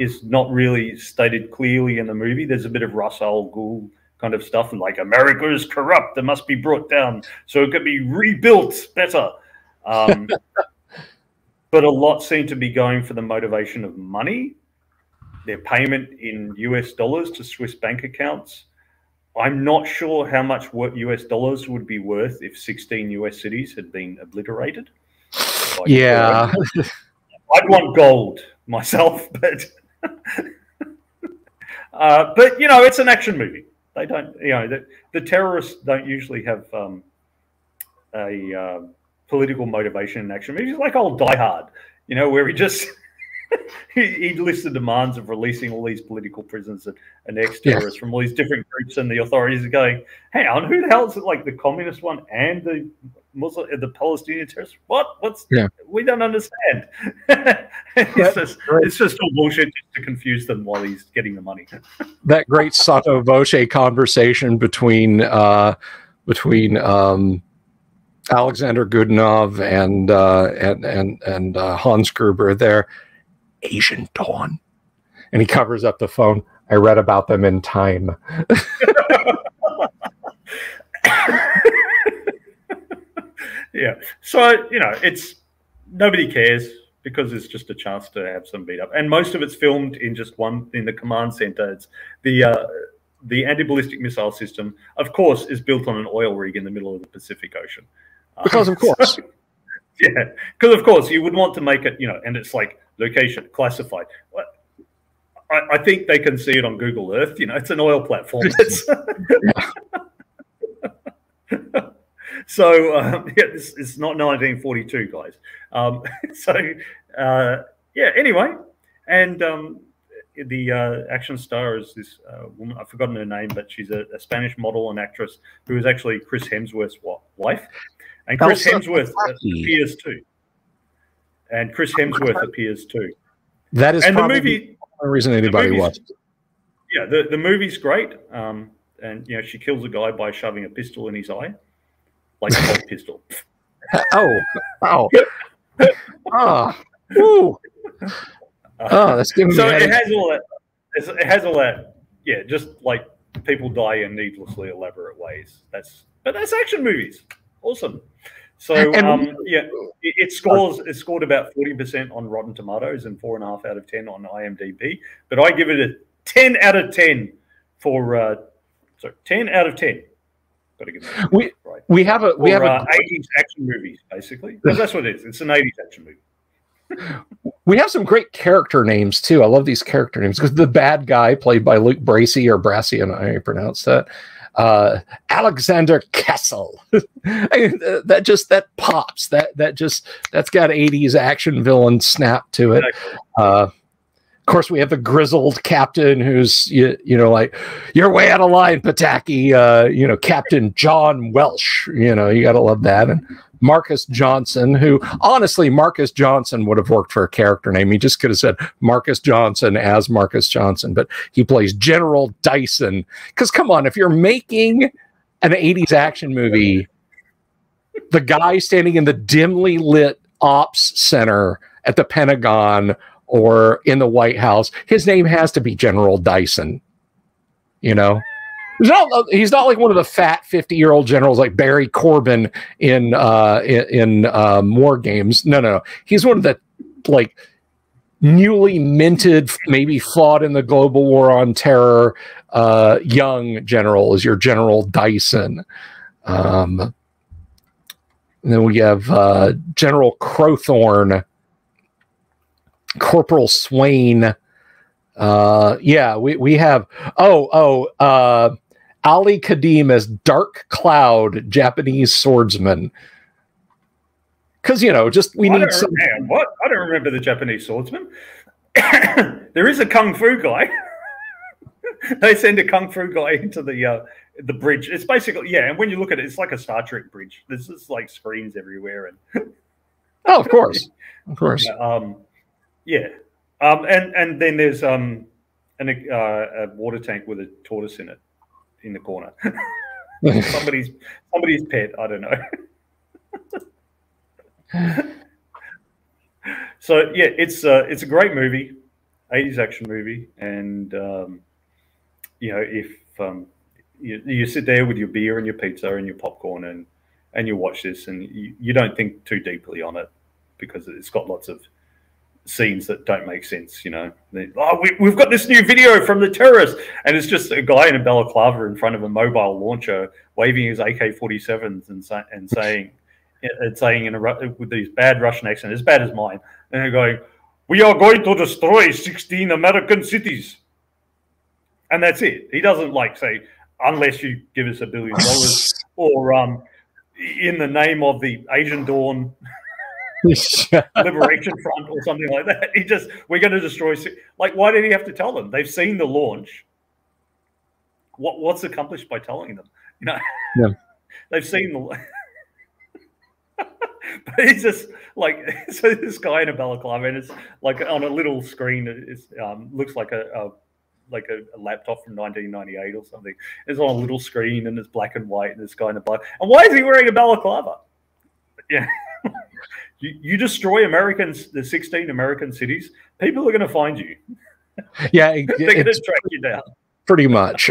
is not really stated clearly in the movie. There's a bit of Ra's al Ghul kind of stuff, and like, America is corrupt, they must be brought down so it could be rebuilt better. But a lot seem to be going for the motivation of money, their payment in US dollars to Swiss bank accounts. I'm not sure how much US dollars would be worth if 16 US cities had been obliterated. Yeah. I'd want gold myself, but but you know, it's an action movie. They don't, you know, the terrorists don't usually have a political motivation in action movies, like old Die Hard, you know, where he just he lists the demands of releasing all these political prisoners and ex-terrorists from all these different groups, and the authorities are going, "Hang on, who the hell is it? Like the communist one and the Muslim, the Palestinian terrorists? What? What's? Yeah. We don't understand." it's just all bullshit to confuse them while he's getting the money. That great sotto voce conversation between Alexander Godunov and Hans Gruber there. Asian Dawn, and he covers up the phone. I read about them in Time. Yeah, so you know, it's nobody cares because it's just a chance to have some beat up, and most of it's filmed in just one in the command center. It's the anti-ballistic missile system, of course, is built on an oil rig in the middle of the Pacific Ocean. Because of course, so, yeah, because of course you would want to make it, you know, and it's like. Location classified. I think they can see it on Google Earth. You know, it's an oil platform. So yeah, it's not 1942, guys. Yeah. Anyway, and the action star is this woman. I've forgotten her name, but she's a Spanish model and actress who is actually Chris Hemsworth's wife, and Chris Hemsworth appears too. And Chris Hemsworth appears too. That is probably the movie, the reason anybody watched it. Yeah, the movie's great. And, you know, she kills a guy by shoving a pistol in his eye. Like a whole pistol. Oh. Oh. Ah. Woo. Oh, that's giving me headache. It has all that. It has all that. Yeah, just like people die in needlessly elaborate ways. But that's action movies. Awesome. So yeah, it scored about 40% on Rotten Tomatoes and 4.5 out of 10 on IMDb. But I give it a 10 out of 10 for 10 out of 10. Got to give it a right. We have 80s action movies basically. Because that's what it is. It's an 80s action movie. We have some great character names too. I love these character names because the bad guy played by Luke Bracey or Brassey, and I pronounce that. Alexander Kessel. I mean, that pops. That's got 80s action villain snap to it. Of course, we have the grizzled captain who's you know, like, you're way out of line, Pataki. You know, Captain John Welsh. You know, you gotta love that. And Marcus Johnson, who honestly, Marcus Johnson would have worked for a character name. He just could have said Marcus Johnson as Marcus Johnson, but he plays General Dyson. Because come on, if you're making an 80s action movie, the guy standing in the dimly lit ops center at the Pentagon or in the White House, his name has to be General Dyson, you know? He's not like one of the fat 50-year-old generals like Barry Corbin in War Games. No. He's one of the like newly minted, maybe fought in the global war on terror, young general is your General Dyson. And then we have General Crowthorne, Corporal Swain. Yeah, we have Ali Kadim as Dark Cloud, Japanese swordsman. because, you know, just we need some. Man, what? I don't remember the Japanese swordsman. There is a kung fu guy. They send a kung fu guy into the bridge. It's basically, yeah, and when you look at it, it's like a Star Trek bridge. There's just like screens everywhere. And oh, of course. Of course. Yeah. And then there's a water tank with a tortoise in it in the corner. somebody's pet, I don't know. So yeah, it's a great movie, 80s action movie, and you know, if you sit there with your beer and your pizza and your popcorn and you watch this, and you don't think too deeply on it because it's got lots of scenes that don't make sense, you know. We've got this new video from the terrorists, and it's just a guy in a balaclava in front of a mobile launcher waving his AK-47s and saying, with these bad Russian accent, as bad as mine, and they're going, "We are going to destroy 16 American cities," and that's it. He doesn't like say, "Unless you give us $1 billion," or "In the name of the Asian Dawn." Liberation Front or something like that. He just, we're going to destroy. Like, why did he have to tell them? They've seen the launch. What's accomplished by telling them? You know, yeah. They've seen the. But he's just like, so this guy in a balaclava, and it's like on a little screen. It's looks like a laptop from 1998 or something. It's on a little screen, and it's black and white, and this guy in a black. And why is he wearing a balaclava? Yeah. You destroy the 16 American cities, people are going to find you. Yeah, they're going to track you down. Pretty much.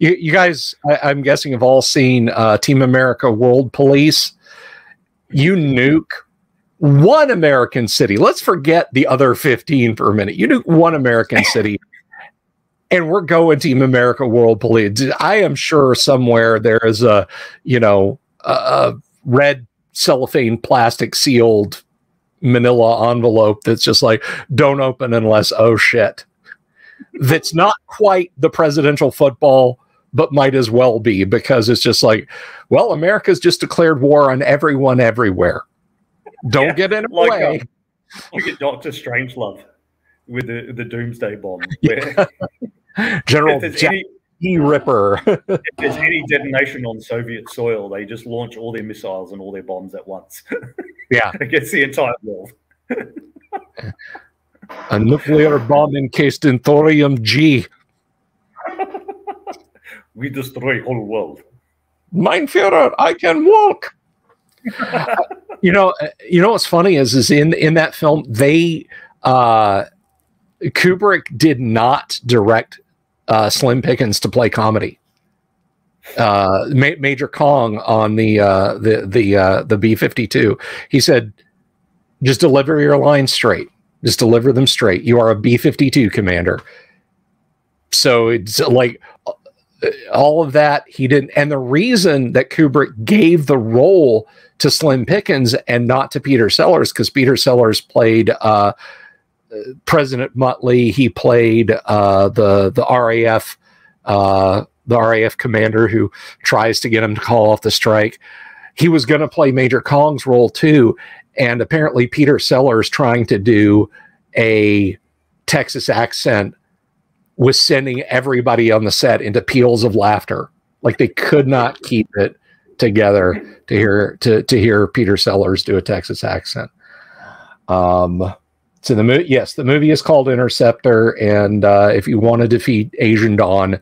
You guys, I'm guessing, have all seen Team America World Police. You nuke one American city. Let's forget the other 15 for a minute. You nuke one American city, and we're going Team America World Police. I am sure somewhere there is a, you know, a red cellophane plastic sealed manila envelope that's just like, don't open unless, oh shit. That's not quite the presidential football, but might as well be, because it's just like, well, America's just declared war on everyone everywhere. Don't get in the way. Look at Dr. Strangelove with the doomsday bomb. Yeah. General Jack Ripper. If there's any detonation on Soviet soil, they just launch all their missiles and all their bombs at once. Yeah. Against the entire world. A nuclear bomb encased in thorium G. We destroy whole world. Mein Führer, I can walk. You know what's funny is in that film, they Kubrick did not direct Slim Pickens to play comedy. Major Kong on the B-52. He said, "Just deliver your lines straight. Just deliver them straight. You are a B-52 commander." So it's like all of that he didn't. And the reason that Kubrick gave the role to Slim Pickens and not to Peter Sellers, because Peter Sellers played President Muttley, he played the RAF commander who tries to get him to call off the strike. He was going to play Major Kong's role too, and apparently Peter Sellers, trying to do a Texas accent, was sending everybody on the set into peals of laughter. Like, they could not keep it together to hear Peter Sellers do a Texas accent. So the movie is called Interceptor, and if you want to defeat Asian Dawn,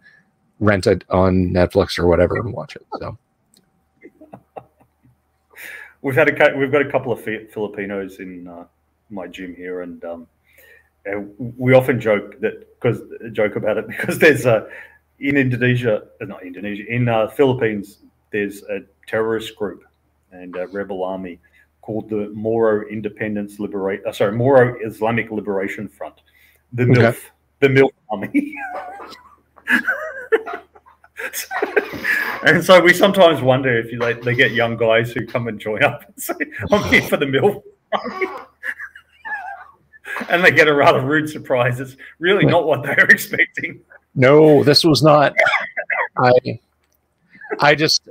rent it on Netflix or whatever and watch it. So we've got a couple of Filipinos in my gym here, and we often joke about it because there's in Philippines there's a terrorist group and a rebel army called the Moro Islamic Liberation Front, the MILF, okay. The MILF Army. And so we sometimes wonder if they get young guys who come and join up and say, "I'm here for the MILF Army." And they get a rather rude surprise. It's really not what they were expecting. No, this was not. I just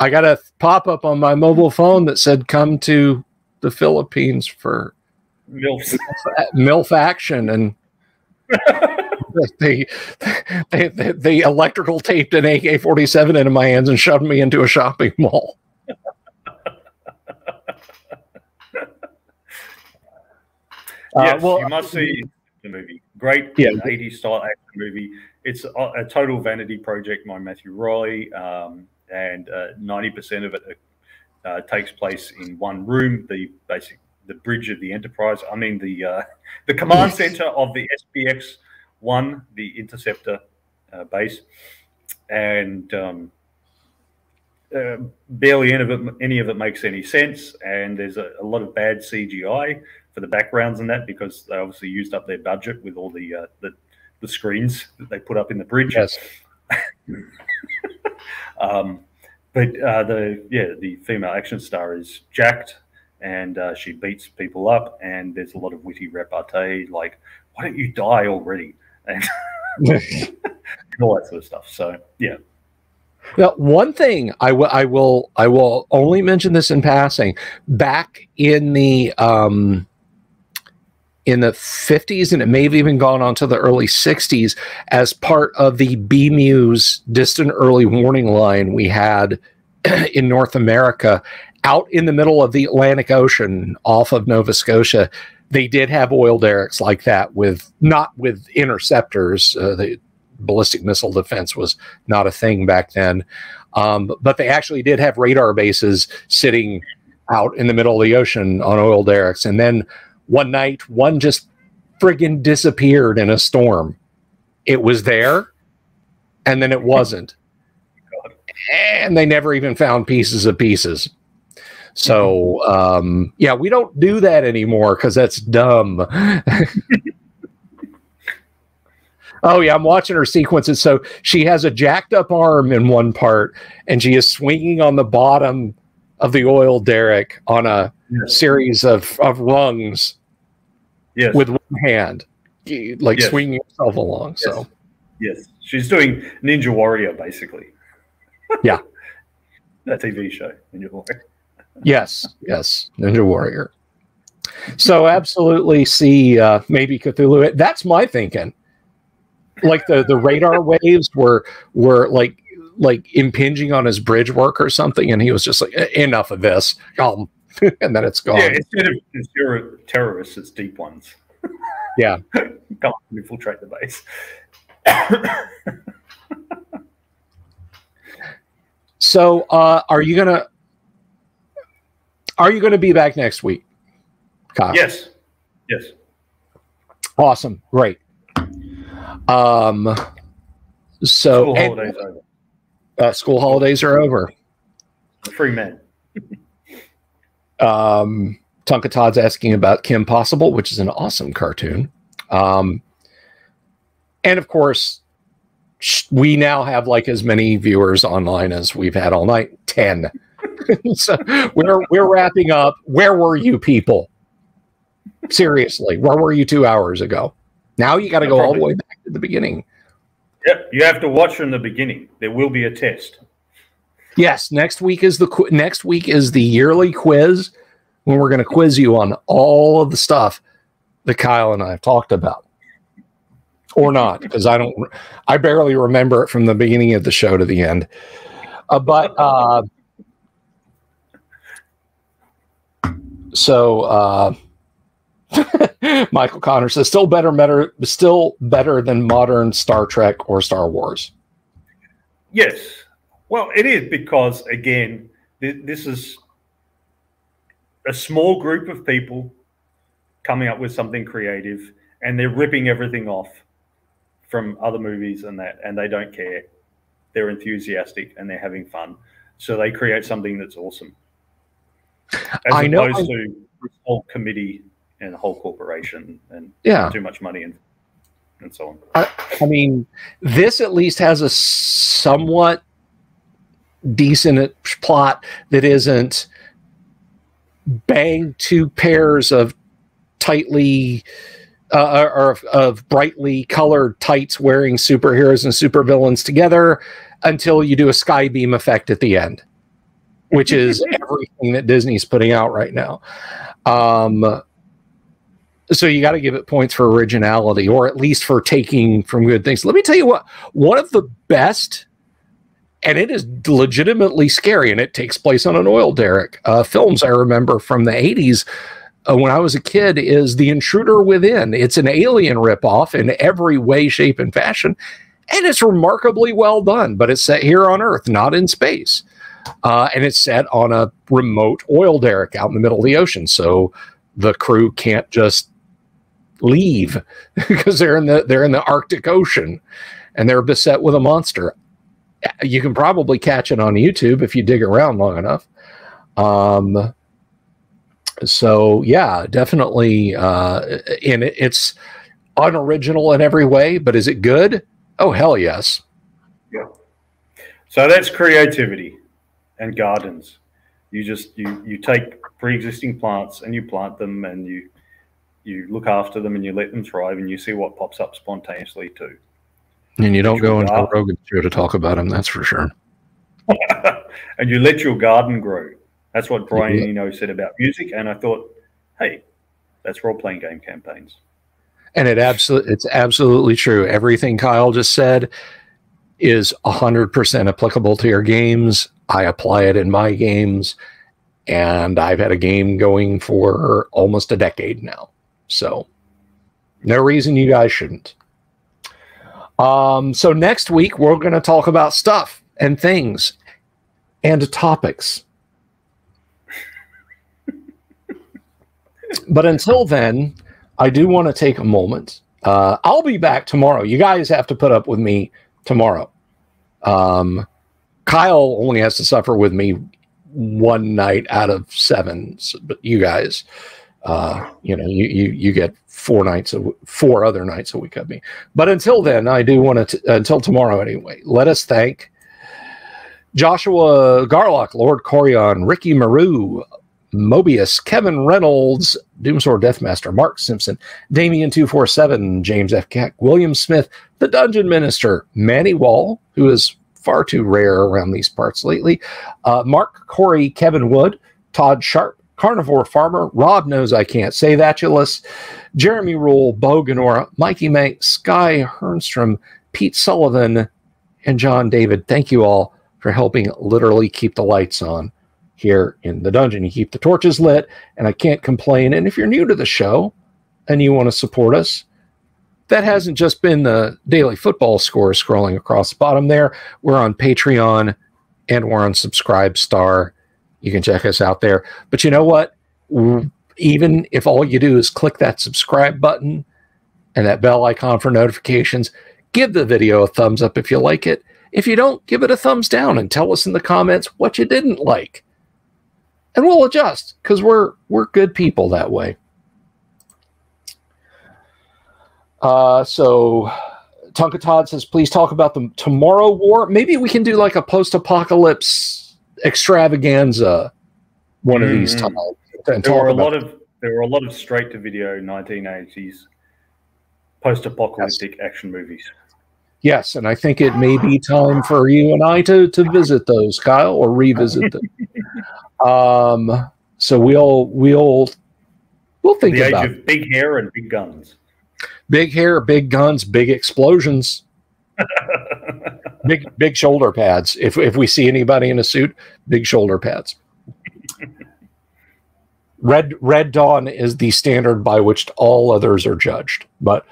I got a pop-up on my mobile phone that said, come to the Philippines for MILF action. And they electrical taped an AK-47 into my hands and shoved me into a shopping mall. Yes, well, you must see the movie. Great 80s style action movie. It's a total vanity project by Matthew Riley, and 90% of it takes place in one room, the bridge of the Enterprise. I mean, the command center of the SPX-1, the Interceptor base, and barely any of it makes any sense. And there's a lot of bad CGI for the backgrounds and that, because they obviously used up their budget with all the screens that they put up in the bridge. Yes. The female action star is jacked, and she beats people up, and there's a lot of witty repartee like, why don't you die already? And, and all that sort of stuff. So yeah. Now, one thing I will only mention this in passing. Back in the 50s, and it may have even gone on to the early 60s, as part of the BMU's distant early warning line we had in North America, out in the middle of the Atlantic Ocean off of Nova Scotia, they did have oil derricks like that, not with interceptors. The ballistic missile defense was not a thing back then. But they actually did have radar bases sitting out in the middle of the ocean on oil derricks. And then one night, one just friggin' disappeared in a storm. It was there, and then it wasn't. And they never even found pieces of pieces. So, yeah, we don't do that anymore because that's dumb. Oh, yeah, I'm watching her sequences. So she has a jacked-up arm in one part, and she is swinging on the bottom of the oil derrick on a series of rungs with one hand, like swinging herself along. Yes. So, yes, she's doing Ninja Warrior, basically. Yeah. That TV show, Ninja Warrior. Yes, yes, Ninja Warrior. So absolutely see maybe Cthulhu. That's my thinking. Like the radar waves were like impinging on his bridge work or something, and he was just like, enough of this, and then it's gone. Yeah, instead of zero terrorists, it's deep ones. Yeah, can't infiltrate the base. So, are you gonna be back next week, Kyle? Yes. Yes. Awesome. Great. So school holidays are over. School holidays are over. Free men. Tonka Todd's asking about Kim Possible, which is an awesome cartoon. And of course, we now have like as many viewers online as we've had all night. 10. So we're wrapping up. Where were you people? Seriously, where were you 2 hours ago? Now you got to go all the way back to the beginning. Yep, you have to watch from the beginning. There will be a test. Yes, next week is the yearly quiz, when we're going to quiz you on all of the stuff that Kyle and I have talked about, or not, because I barely remember it from the beginning of the show to the end. Michael Connor says, still better than modern Star Trek or Star Wars. Yes. Well, it is, because, again, this is a small group of people coming up with something creative, and they're ripping everything off from other movies and that, and they don't care. They're enthusiastic and they're having fun. So they create something that's awesome. As opposed to the whole committee and the whole corporation and too much money and so on. I mean, this at least has a somewhat decent plot that isn't bang two pairs of tightly or of brightly colored tights wearing superheroes and supervillains together until you do a sky beam effect at the end. which is everything that Disney's putting out right now. So you got to give it points for originality, or at least for taking from good things. Let me tell you what, one of the best, and it is legitimately scary, and it takes place on an oil derrick, films I remember from the 80s when I was a kid, is The Intruder Within. It's an Alien ripoff in every way, shape, and fashion, and it's remarkably well done, but it's set here on Earth, not in space. And it's set on a remote oil derrick out in the middle of the ocean, so the crew can't just leave because they're in the Arctic Ocean and they're beset with a monster. You can probably catch it on YouTube if you dig around long enough. So yeah, definitely. And it's unoriginal in every way, but is it good? Oh, hell yes. Yeah. So that's creativity and gardens. You just, you take pre-existing plants and you plant them and you look after them and you let them thrive and you see what pops up spontaneously too. And you don't go into a Rogan show to talk about them, that's for sure. And you let your garden grow. That's what Brian Eno said about music, and I thought, hey, that's role-playing game campaigns. And it's absolutely true. Everything Kyle just said is 100% applicable to your games. I apply it in my games, and I've had a game going for almost a decade now. So no reason you guys shouldn't. So next week, we're going to talk about stuff and things and topics. But until then, I do want to take a moment. I'll be back tomorrow. You guys have to put up with me tomorrow. Kyle only has to suffer with me one night out of 7, so, but you guys, you know, you get 4 other nights a week of me. But until then, I do want to, until tomorrow anyway, let us thank Joshua Garlock, Lord Corion, Ricky Maru, Mobius, Kevin Reynolds, Doomsword Deathmaster, Mark Simpson, Damien247, James F. Keck, William Smith, The Dungeon Minister, Manny Wall, who is far too rare around these parts lately, Mark Corey, Kevin Wood, Todd Sharp, Carnivore Farmer, Rob Knows I Can't Say Thatulus, Jeremy Rule, Bo Ganora, Mikey Mank, Sky Hernstrom, Pete Sullivan, and John David. Thank you all for helping literally keep the lights on here in the dungeon. You keep the torches lit, and I can't complain. And if you're new to the show and you want to support us, that hasn't just been the daily football score scrolling across the bottom there. We're on Patreon and we're on Subscribestar. You can check us out there. But you know what? Even if all you do is click that subscribe button and that bell icon for notifications, give the video a thumbs up if you like it. If you don't, give it a thumbs down and tell us in the comments what you didn't like. And we'll adjust, because we're good people that way. So Tonka Todd says, please talk about the Tomorrow War. Maybe we can do like a post-apocalypse extravaganza one of these times. There were a lot of straight-to-video 1980s post-apocalyptic action movies. Yes, and I think it may be time for you and I to visit those, Kyle, or revisit them. So we'll think about the age of big hair and big guns. Big hair, big guns, big explosions, big shoulder pads. If we see anybody in a suit, big shoulder pads. Red Dawn is the standard by which all others are judged, but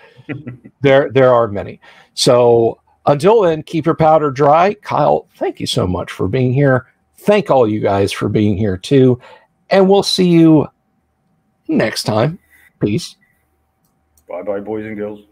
there are many. So until then, keep your powder dry. Kyle, thank you so much for being here. Thank all you guys for being here too. And we'll see you next time. Peace. Bye-bye, boys and girls.